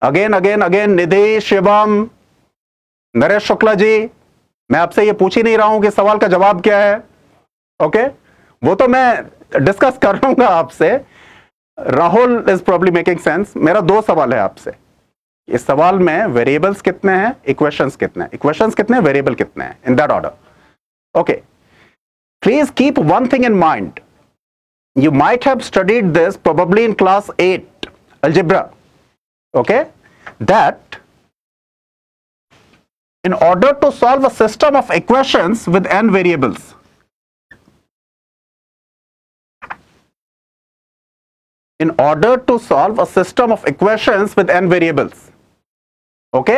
Again, Nidhi, Shivam, Naresh Shuklaji, मैं आपसे ये पूछ ही नहीं रहा हूं कि सवाल का जवाब क्या है, ओके? वो तो मैं डिस्कस कर लूंगा आपसे। Rahul is probably making sense. मेरा दो सवाल है आपसे। इस सवाल में वेरिएबल्स कितने हैं, इक्वेशंस कितने हैं, इक्वेशंस कितने, वेरिएबल कितने हैं, in that order, okay? Please keep one thing in mind, you might have studied this probably in class 8 algebra, okay? That in order to solve a system of equations with n variables, in order to solve a system of equations with n variables, okay,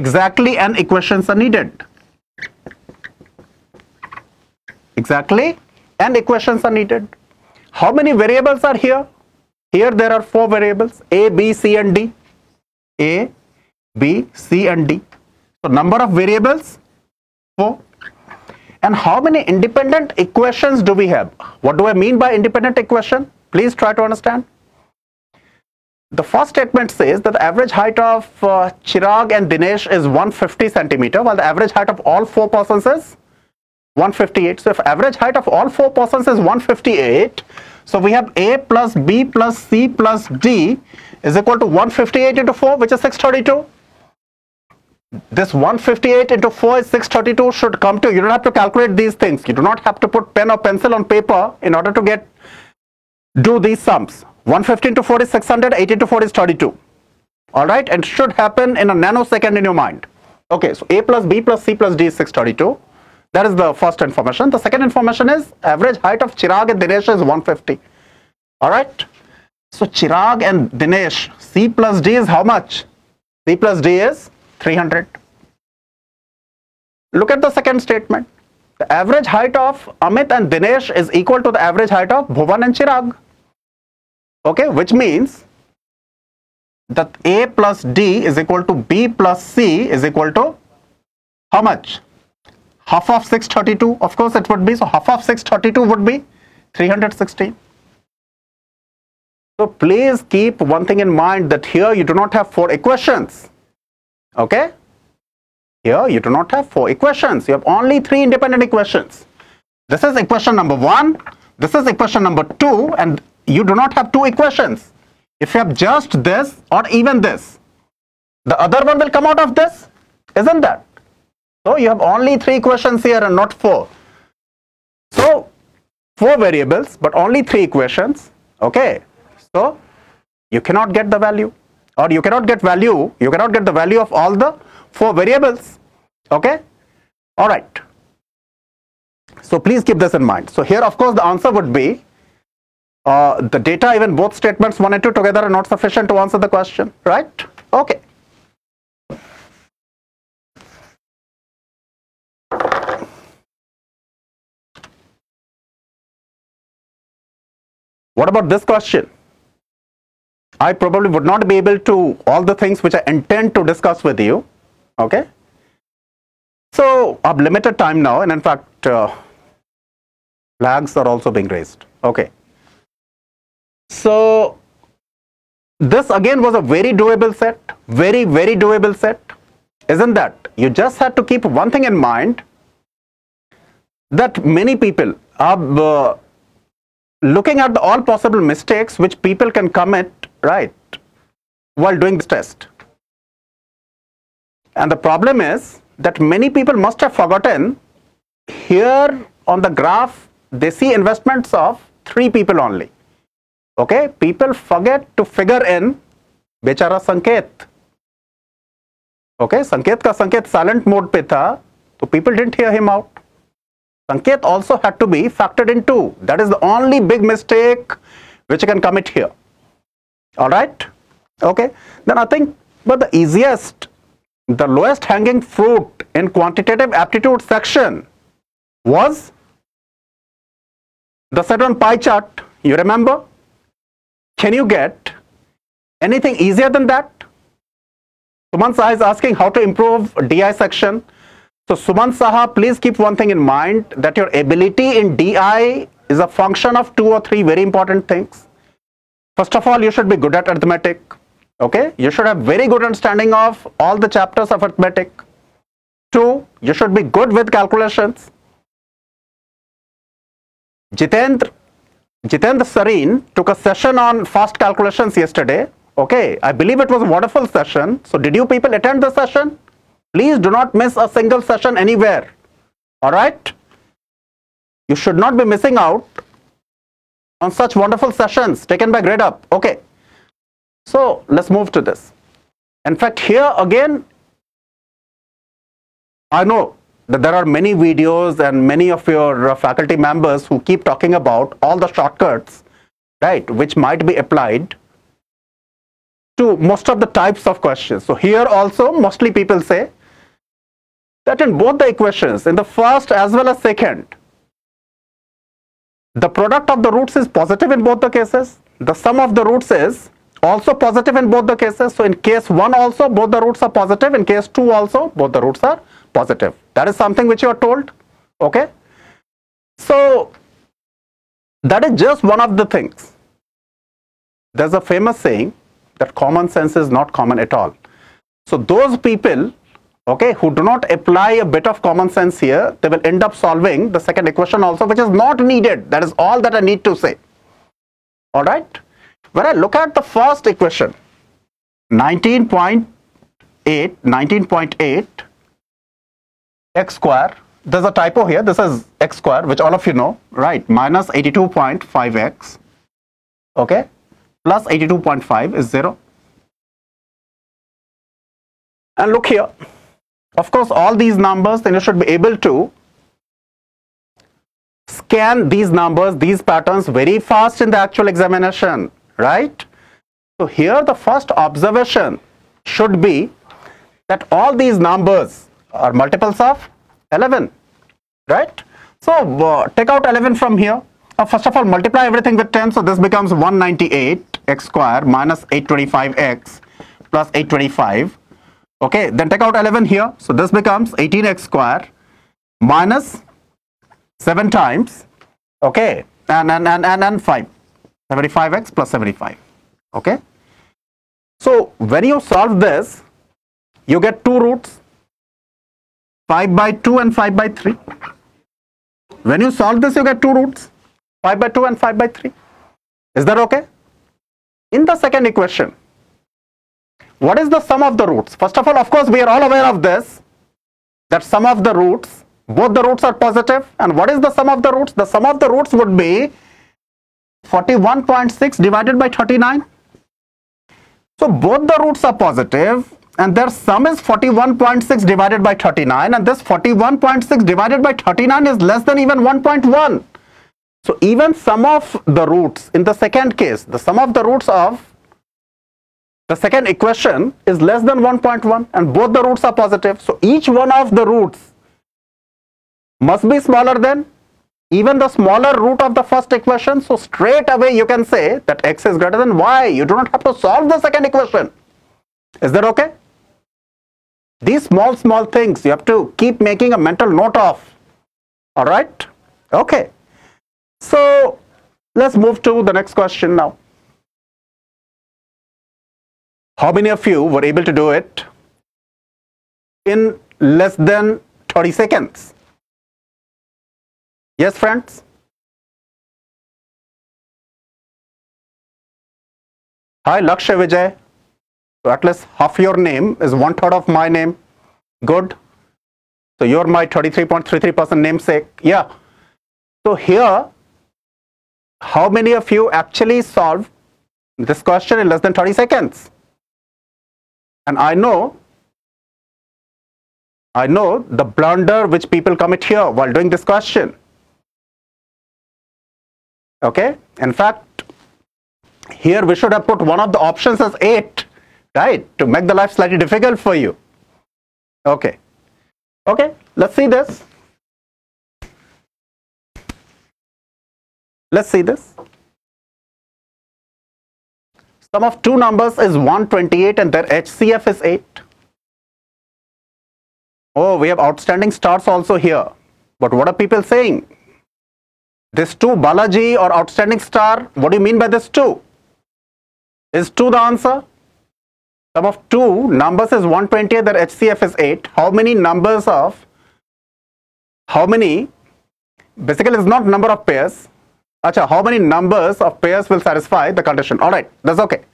exactly n equations are needed, exactly n equations are needed. How many variables are here? Here there are four variables, a, b, c and d, a, b, c and d. So number of variables 4, and how many independent equations do we have? What do I mean by independent equation? Please try to understand. The first statement says that the average height of Chirag and Dinesh is 150 centimeter, while the average height of all four persons is 158. So if average height of all four persons is 158, so we have a plus b plus c plus d is equal to 158 into 4, which is 632. This 158 into 4 is 632 should come to, you don't have to calculate these things. You do not have to put pen or pencil on paper in order to do these sums. 150 into 4 is 600, 80 into 4 is 32. Alright, it should happen in a nanosecond in your mind. Okay, so a plus b plus c plus d is 632. That is the first information. The second information is average height of Chirag and Dinesh is 150. Alright, so Chirag and Dinesh, c plus d is how much? c plus d is 300. Look at the second statement. The average height of Amit and Dinesh is equal to the average height of Bhuvan and Chirag. Okay, which means that A plus D is equal to B plus C is equal to how much? Half of 632. Of course it would be, so half of 632 would be 316. So please keep one thing in mind, that here you do not have four equations. Okay, here you do not have four equations, you have only three independent equations. This is equation number 1, this is equation number 2, and you do not have two equations. If you have just this or even this, the other one will come out of this, isn't that? So you have only three equations here and not four. So four variables but only three equations, okay? So you cannot get the value, or you cannot get value, you cannot get the value of all the four variables, okay? All right, so please keep this in mind. So here of course the answer would be the data, even both statements 1 and 2 together are not sufficient to answer the question, right? Okay, what about this question? I probably would not be able to all the things which I intend to discuss with you, okay? So I have limited time now, and in fact flags are also being raised, okay? So this again was a very doable set, very doable set, isn't that? You just had to keep one thing in mind, that many people are looking at all possible mistakes which people can commit, right, while doing this test. And the problem is that many people must have forgotten, here on the graph they see investments of three people only, okay? People forget to figure in bechara Sanket, okay? Sanket ka Sanket silent mode pe tha, so people didn't hear him out. Sanket also had to be factored in too. That is the only big mistake which you can commit here. Alright, okay? Then I think, but the easiest, the lowest hanging fruit in quantitative aptitude section was the set on pie chart, you remember? Can you get anything easier than that? Suman Saha is asking how to improve DI section. So Suman Saha, please keep one thing in mind, that your ability in DI is a function of two or three very important things. First of all, you should be good at arithmetic, okay? You should have very good understanding of all the chapters of arithmetic. Two, you should be good with calculations. Jitendra Sarin took a session on fast calculations yesterday. Okay, I believe it was a wonderful session. So did you people attend the session? Please do not miss a single session anywhere. Alright? You should not be missing out on such wonderful sessions taken by Gradeup. Okay. So let's move to this. In fact, here again, I know that there are many videos and many of your faculty members who keep talking about all the shortcuts, right, which might be applied to most of the types of questions. So here also mostly people say that in both the equations, in the first as well as second, the product of the roots is positive in both the cases. The sum of the roots is also positive in both the cases. So in case 1 also, both the roots are positive. In case 2 also, both the roots are positive. That is something which you are told. Okay. So that is just one of the things. There's a famous saying that common sense is not common at all. So those people, okay, who do not apply a bit of common sense here, they will end up solving the second equation also, which is not needed. That is all that I need to say. All right. When I look at the first equation, 19.8 x square, there's a typo here, this is x square, which all of you know, right, minus 82.5x, okay, plus 82.5 is 0. And look here, of course, all these numbers, then you should be able to scan these numbers, these patterns very fast in the actual examination. Right? So here the first observation should be that all these numbers are multiples of 11, right? So take out 11 from here. First of all, multiply everything with 10. So this becomes 198 x square minus 825 x plus 825. Okay, then take out 11 here. So this becomes 18 x square minus 7 times, okay, and 5. 75x plus 75. Okay. So when you solve this, you get two roots, 5 by 2 and 5 by 3. When you solve this, you get two roots, 5 by 2 and 5 by 3. Is that okay? In the second equation, what is the sum of the roots? First of all, of course, we are all aware of this, that sum of the roots, both the roots are positive. And what is the sum of the roots? The sum of the roots would be 41.6 divided by 39. So both the roots are positive and their sum is 41.6 divided by 39, and this 41.6 divided by 39 is less than even 1.1. So even sum of the roots in the second case, the sum of the roots of the second equation is less than 1.1, and both the roots are positive. So each one of the roots must be smaller than even the smaller root of the first equation. So straight away you can say that x is greater than y. You do not have to solve the second equation. Is that okay? These small things you have to keep making a mental note of. Alright? Okay. So let's move to the next question now. How many of you were able to do it in less than 30 seconds? Yes, friends? Hi, Lakshay Vijay. So at least half your name is 1/3 of my name. Good. So you're my 33.33% namesake. Yeah. So here, how many of you actually solved this question in less than 30 seconds? And I know the blunder which people commit here while doing this question. Okay, in fact, here we should have put one of the options as 8, right, to make the life slightly difficult for you. Okay, okay, let's see this. Let's see this. Sum of two numbers is 128 and their HCF is 8. Oh, we have outstanding stars also here. But what are people saying? This 2 Balaji or outstanding star, what do you mean by this 2? Is 2 the answer? Sum of two numbers is 120, their HCF is 8. Basically it's not number of pairs. Achha, how many numbers of pairs will satisfy the condition? Alright, that's okay.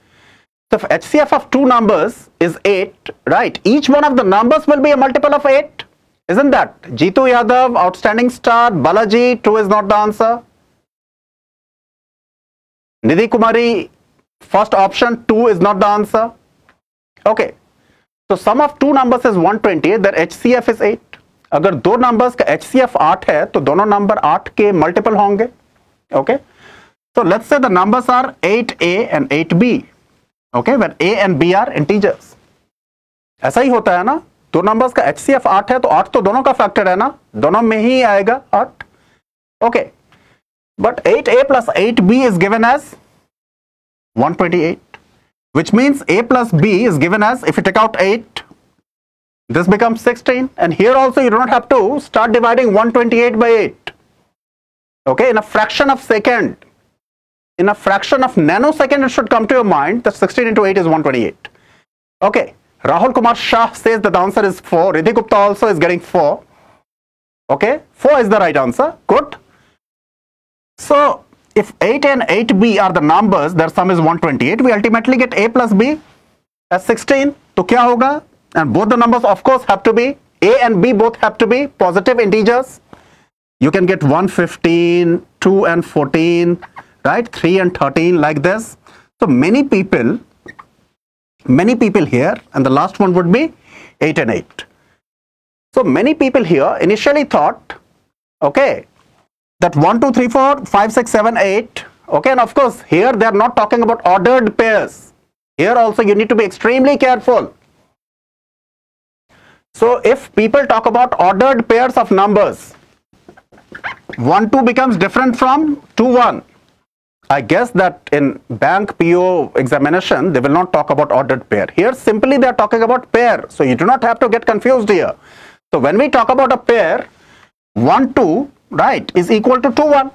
So HCF of two numbers is 8, right? Each one of the numbers will be a multiple of 8. Isn't that? Jitu Yadav, outstanding star, Balaji, 2 is not the answer. Nidhi Kumari, first option, 2 is not the answer. Okay. So sum of two numbers is 120, their HCF is 8. Agar do numbers ka HCF 8 hai, to dono number 8 ke multiple honge. Okay. So let's say the numbers are 8A and 8B. Okay, when A and B are integers. ऐसा ही होता है ना, दो numbers का HCF 8 है तो 8 तो दोनों का factor है ना, दोनों में ही आएगा 8. Okay, but 8A plus 8B is given as 128, which means A plus B is given as, if you take out 8, this becomes 16, and here also you don't have to start dividing 128 by 8. Okay, in a fraction of second. In a fraction of nanosecond, it should come to your mind that 16 into 8 is 128. Okay, Rahul Kumar Shah says that the answer is 4. Riddhi Gupta also is getting 4. Okay, 4 is the right answer. Good. So, if 8 and 8b are the numbers, their sum is 128. We ultimately get A plus B as 16. So, kya hoga? And both the numbers, of course, have to be, A and B both have to be positive integers. You can get 115, 2 and 14. Right, 3 and 13 like this. So many people here, and the last one would be 8 and 8. So many people here initially thought, okay, that 1, 2, 3, 4, 5, 6, 7, 8. Okay, and of course here they are not talking about ordered pairs. Here also you need to be extremely careful. So if people talk about ordered pairs of numbers, 1, 2 becomes different from 2, 1. I guess that in bank PO examination, they will not talk about ordered pair. Here, simply they are talking about pair. So, you do not have to get confused here. So, when we talk about a pair, 1, 2, right, is equal to 2, 1.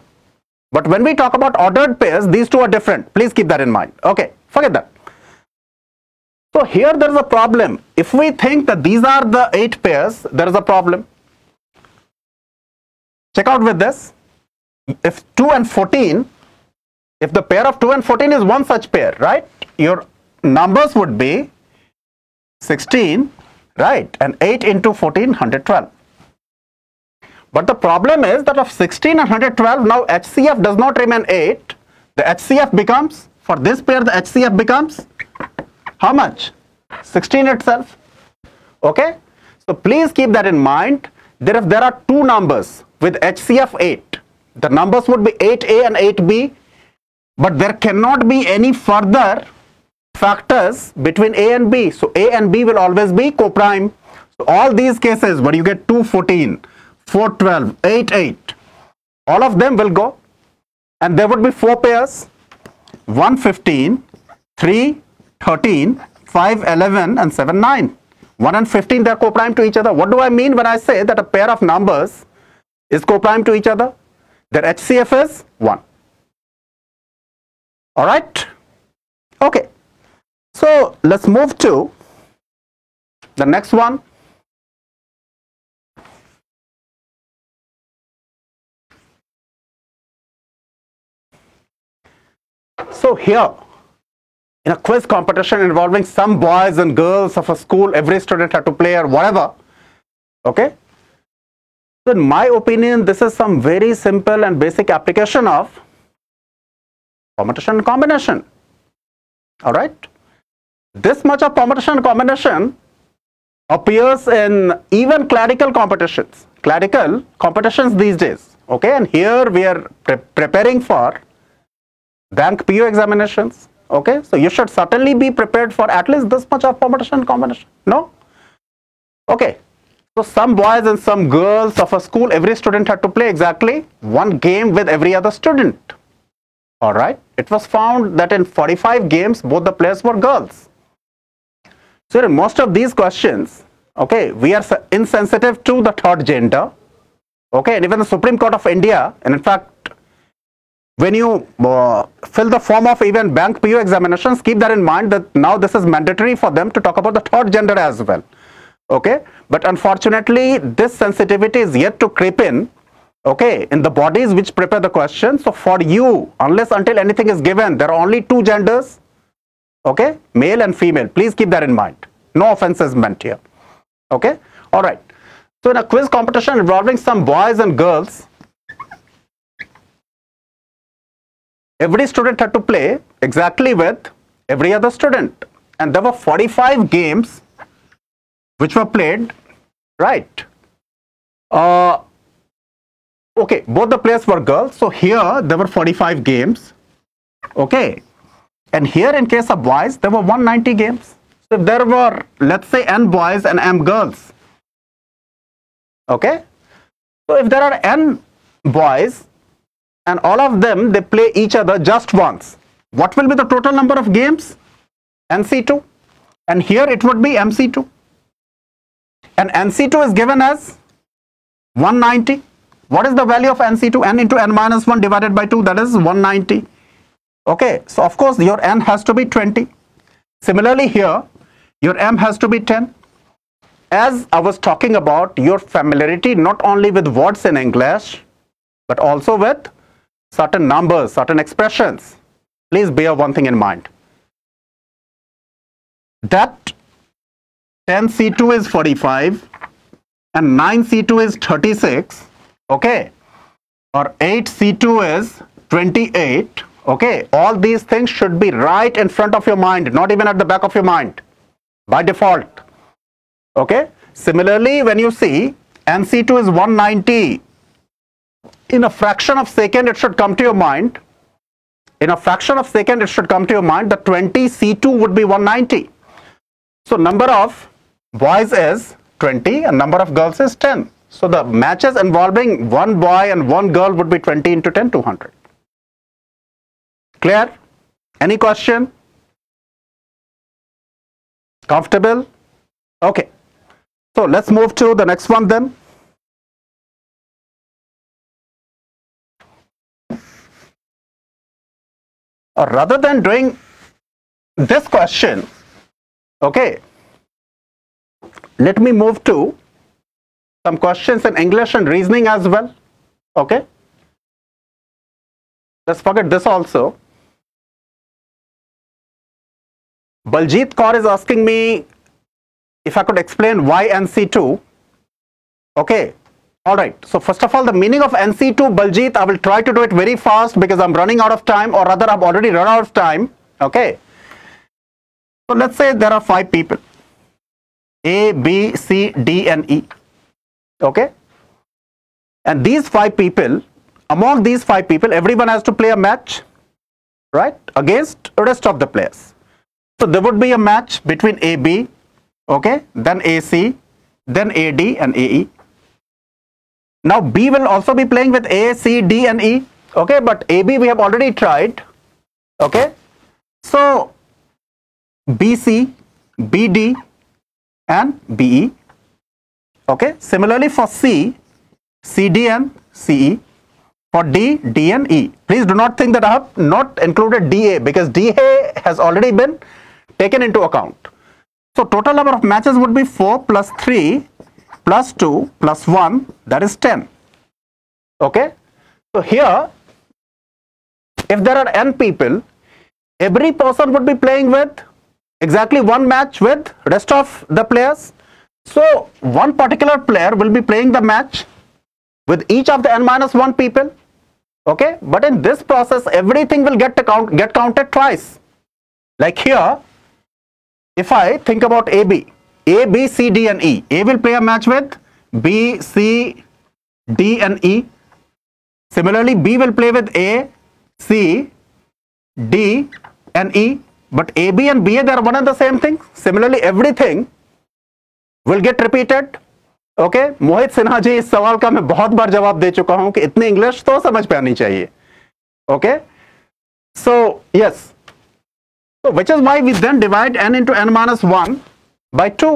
But when we talk about ordered pairs, these two are different. Please keep that in mind. Okay, forget that. So, here there is a problem. If we think that these are the 8 pairs, there is a problem. Check out with this. If 2 and 14... If the pair of 2 and 14 is one such pair, right, your numbers would be 16, right, and 8 into 14, 112. But the problem is that of 16 and 112, now HCF does not remain 8. The HCF becomes, for this pair, the HCF becomes how much? 16 itself. Okay. So please keep that in mind, that if there are two numbers with HCF 8, the numbers would be 8A and 8B. But there cannot be any further factors between A and B. So, A and B will always be co-prime. So, all these cases where you get 2, 14, 4, 12, 8, 8, all of them will go. And there would be 4 pairs, 1, 15, 3, 13, 5, 11 and 7, 9. 1 and 15, they are co-prime to each other. What do I mean when I say that a pair of numbers is co-prime to each other? Their HCF is 1. Alright, okay, so let's move to the next one. So here, in a quiz competition involving some boys and girls of a school, every student had to play or whatever, okay. So in my opinion, this is some very simple and basic application of permutation and combination. Alright, this much of permutation and combination appears in even clerical competitions these days. Okay, and here we are preparing for bank PO examinations. Okay, so you should certainly be prepared for at least this much of permutation and combination. No? Okay, so some boys and some girls of a school, every student had to play exactly one game with every other student. Alright, it was found that in 45 games, both the players were girls. So in most of these questions, okay, we are insensitive to the third gender. Okay, and even the Supreme Court of India, and in fact, when you fill the form of even bank PO examinations, keep that in mind that now this is mandatory for them to talk about the third gender as well. Okay, but unfortunately this sensitivity is yet to creep in, okay, in the bodies which prepare the question. So for you, unless until anything is given, there are only two genders, okay, male and female. Please keep that in mind. No offenses meant here. Okay, all right. So in a quiz competition involving some boys and girls, every student had to play exactly with every other student, and there were 45 games which were played, right? Okay, both the players were girls, so here there were 45 games, okay, and here in case of boys there were 190 games. So if there were, let's say, n boys and m girls, okay, so if there are n boys and all of them, they play each other just once, what will be the total number of games? NC2, and here it would be MC2, and NC2 is given as 190. What is the value of NC2? N into n minus 1 divided by 2, that is 190. Okay, so of course your n has to be 20. Similarly here, your m has to be 10. As I was talking about, your familiarity not only with words in English, but also with certain numbers, certain expressions. Please bear one thing in mind, that 10C2 is 45 and 9C2 is 36, okay, or 8C2 is 28, okay. All these things should be right in front of your mind, not even at the back of your mind, by default, okay. Similarly, when you see NC2 is 190, in a fraction of second it should come to your mind, in a fraction of second it should come to your mind that 20C2 would be 190. So number of boys is 20 and number of girls is 10. So the matches involving one boy and one girl would be 20 into 10, 200. Clear? Any question? Comfortable? Okay. So let's move to the next one then. Rather than doing this question, okay, let me move to some questions in English and reasoning as well, okay. Let's forget this also. Baljeet Kaur is asking me if I could explain why NC2, okay. Alright, so first of all, the meaning of NC2, Baljeet, I will try to do it very fast because I'm running out of time, or rather I've already run out of time, okay. So let's say there are 5 people, A, B, C, D and E, okay. And these 5 people, among these 5 people, everyone has to play a match, right, against the rest of the players. So there would be a match between AB, okay, then AC, then AD and AE. Now B will also be playing with A, C, D and E, okay, but AB we have already tried, okay. So BC, BD and BE, okay. Similarly for C, CD and CE, for D, D and E. Please do not think that I have not included DA, because DA has already been taken into account. So total number of matches would be 4 plus 3. Plus 2 plus 1, that is 10, okay. So here, if there are n people, every person would be playing with exactly one match with rest of the players. So one particular player will be playing the match with each of the n minus 1 people, okay. But in this process, everything will get counted twice. Like here, if I think about AB, A, B, C, D and E. A will play a match with B, C, D and E. Similarly, B will play with A, C, D and E. But A, B and B, they are one and the same thing. Similarly, everything will get repeated. Okay, Mohit Sinha ji, इस सवाल का मैं बहुत बार जवाब दे चुका हूँ कि इतनी English तो समझ पे आनी चाहिए. Okay, so yes, so which is why we then divide n into n minus 1. By 2,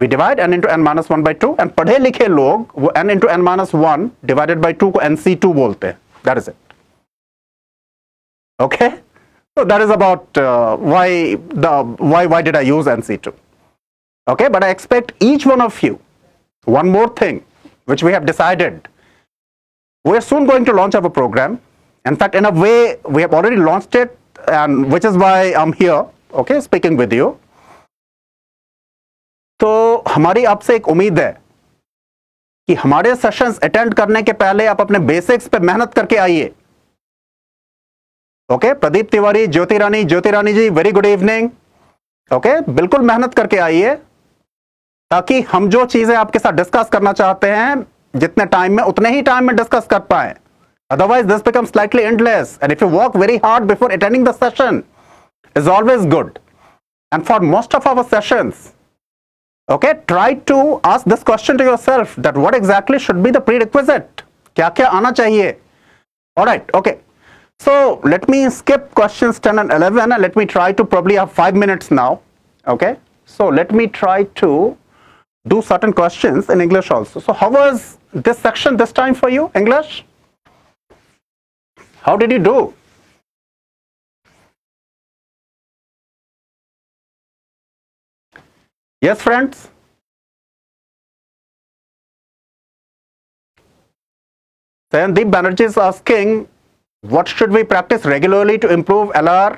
we divide n into n minus 1 by 2, and पढ़े लिखे लोग वो n into n minus 1 divided by 2 को NC2 बोलते हैं. That is it. Okay, so that is about why did I use NC2. Okay, but I expect each one of you, one more thing which we have decided, we are soon going to launch our program. In fact, in a way we have already launched it, and which is why I'm here, okay, speaking with you. तो हमारी आपसे एक उम्मीद है कि हमारे sessions attend करने के पहले आप अपने बेसिक्स पे मेहनत करके आइए. Okay, Pradeep Tiwari, Jyoti Rani ji, very good evening. Okay, बिल्कुल मेहनत करके आइए ताकि हम जो चीजें आपके साथ डिस्कस करना चाहते हैं जितने टाइम में उतने ही टाइम में डिस्कस कर पाए. Otherwise, this becomes slightly endless. And if you work very hard before attending the session, is always good. And for most of our sessions, okay, try to ask this question to yourself that what exactly should be the prerequisite? Kya aana chahiye? All right, okay. So let me skip questions 10 and 11 and let me try to probably have 5 minutes now. Okay, so let me try to do certain questions in English also. So how was this section this time for you, English? How did you do? Yes, friends? Sandeep Banerjee is asking, what should we practice regularly to improve LR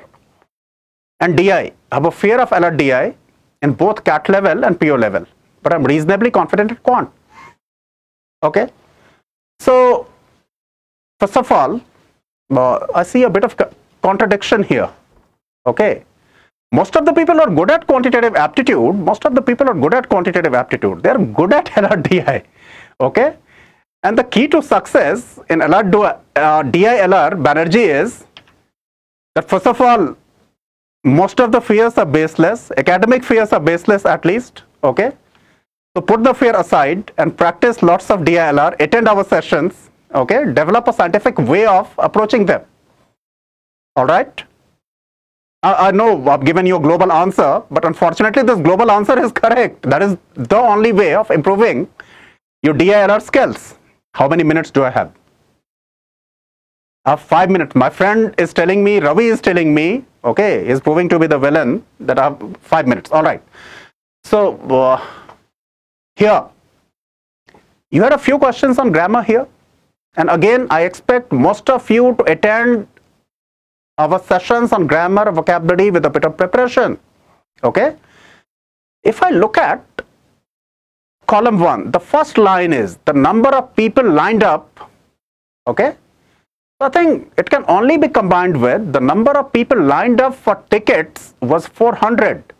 and DI? I have a fear of LR DI in both CAT level and PO level, but I'm reasonably confident at quant. Okay. So, first of all, I see a bit of contradiction here. Okay, most of the people are good at quantitative aptitude. They are good at LRDI. Okay, and the key to success in LRDI LR Banerjee is that first of all, most of the fears are baseless. Academic fears are baseless at least. Okay, so put the fear aside and practice lots of DILR. Attend our sessions. Okay, develop a scientific way of approaching them. All right, I know I've given you a global answer, but unfortunately this global answer is correct. That is the only way of improving your DILR skills. How many minutes do I have? I have 5 minutes. My friend is telling me, Ravi is telling me, okay, is proving to be the villain, that I have 5 minutes. All right, so here you had a few questions on grammar here. And again, I expect most of you to attend our sessions on grammar, vocabulary with a bit of preparation. Okay. If I look at column 1, the first line is the number of people lined up. Okay. So I think it can only be combined with the number of people lined up for tickets was 400.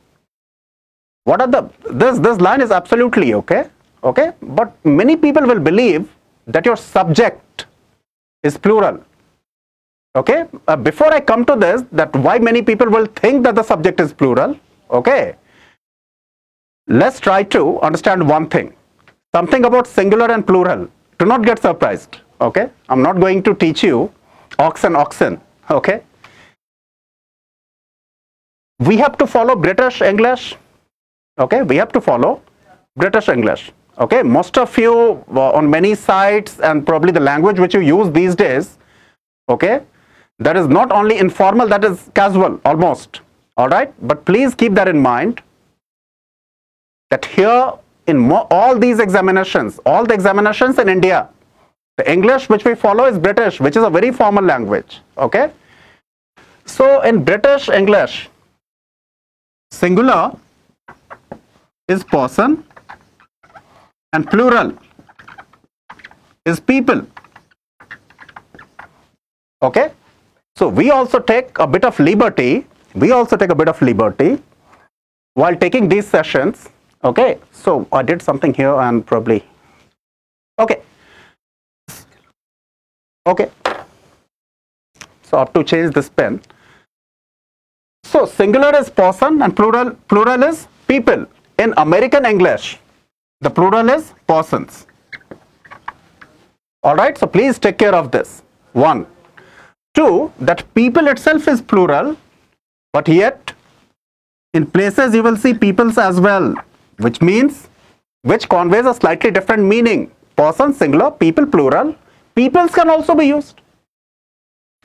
What are the, this line is absolutely okay. Okay. But many people will believe that your subject is plural. Okay, before I come to this, that why many people will think that the subject is plural, okay, let's try to understand one thing, something about singular and plural. Do not get surprised. Okay, I'm not going to teach you ox and oxen. Okay, we have to follow British English. Okay, we have to follow British English. Okay, most of you on many sites and probably the language which you use these days, okay, that is not only informal, that is casual almost. All right, but please keep that in mind that here in all these examinations, all the examinations in India, the English which we follow is British, which is a very formal language. Okay, so in British English, singular is person and plural is people. Okay, so we also take a bit of liberty. While taking these sessions. Okay, so I did something here and probably. Okay. Okay. So I have to change this pen. So singular is person and plural is people. In American English, the plural is persons. All right, so please take care of this. 1. 2, that people itself is plural, but yet in places you will see peoples as well, which means, which conveys a slightly different meaning. Person singular, people plural. Peoples can also be used.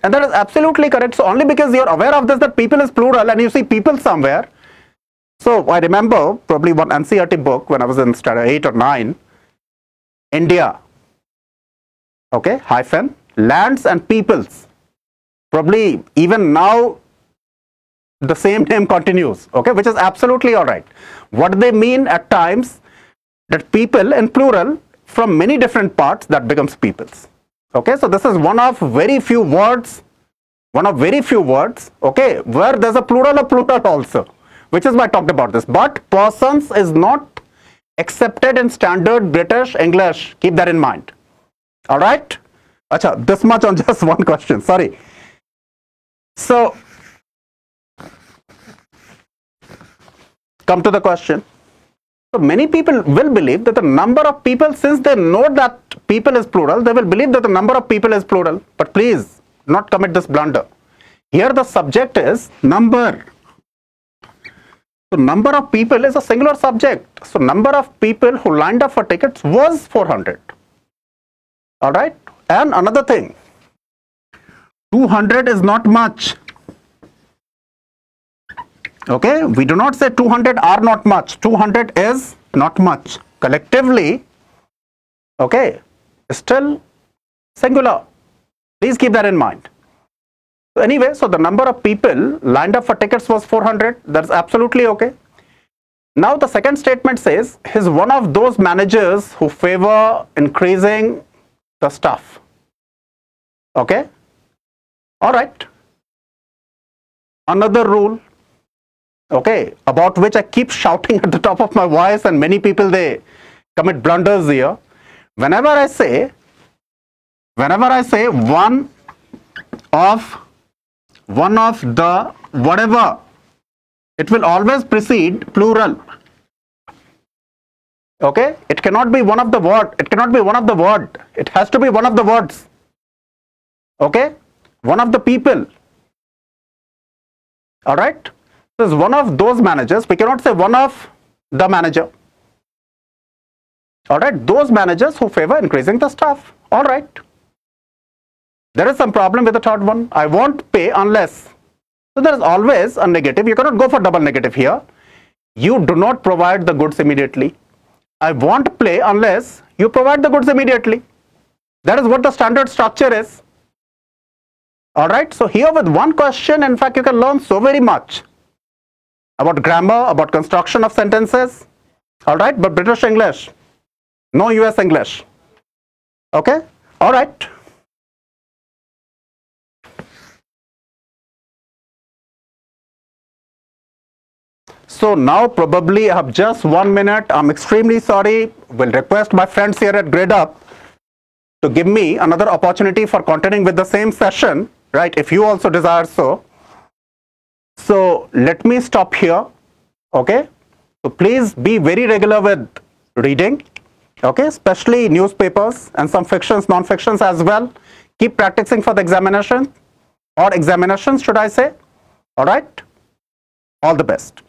And that is absolutely correct. So only because you are aware of this, that people is plural and you see people somewhere. So I remember probably one NCERT book when I was in standard 8 or 9, India, okay, hyphen, lands and peoples. Probably even now the same name continues, okay, which is absolutely all right. What they mean at times, that people in plural from many different parts, that becomes peoples. Okay, so this is one of very few words, okay, where there's a plural also, which is why I talked about this. But persons is not accepted in standard British English. Keep that in mind. All right. Acha, this much on just one question. Sorry. So, come to the question. So many people will believe that the number of people, since they know that people is plural, they will believe that the number of people is plural. But please, not commit this blunder. Here the subject is number. So number of people is a singular subject. So number of people who lined up for tickets was 400. All right. And another thing, 200 is not much. Okay, we do not say 200 are not much. 200 is not much. Collectively, okay, still singular. Please keep that in mind. So anyway, so the number of people lined up for tickets was 400. That's absolutely okay. Now the second statement says, he's one of those managers who favor increasing the staff. Okay, all right. Another rule, okay, about which I keep shouting at the top of my voice, and many people, they commit blunders here. Whenever I say one of the whatever, it will always precede plural. Okay, it cannot be one of the word. It cannot be one of the word. It has to be one of the words. Okay, one of the people. All right. Is one of those managers. We cannot say one of the manager. All right, those managers who favor increasing the staff. All right. There is some problem with the third one. I won't pay unless. So there is always a negative. You cannot go for double negative here. You do not provide the goods immediately. I won't pay unless you provide the goods immediately. That is what the standard structure is. All right. So here with one question, in fact, you can learn so very much about grammar, about construction of sentences, all right, but British English, no US English, okay, all right. So now probably I have just 1 minute, I'm extremely sorry, will request my friends here at Gradeup to give me another opportunity for continuing with the same session, right, if you also desire so. So let me stop here, okay? So please be very regular with reading, okay? Especially newspapers and some fictions, non-fictions as well. Keep practicing for the examination or examinations, should I say, all right? All the best.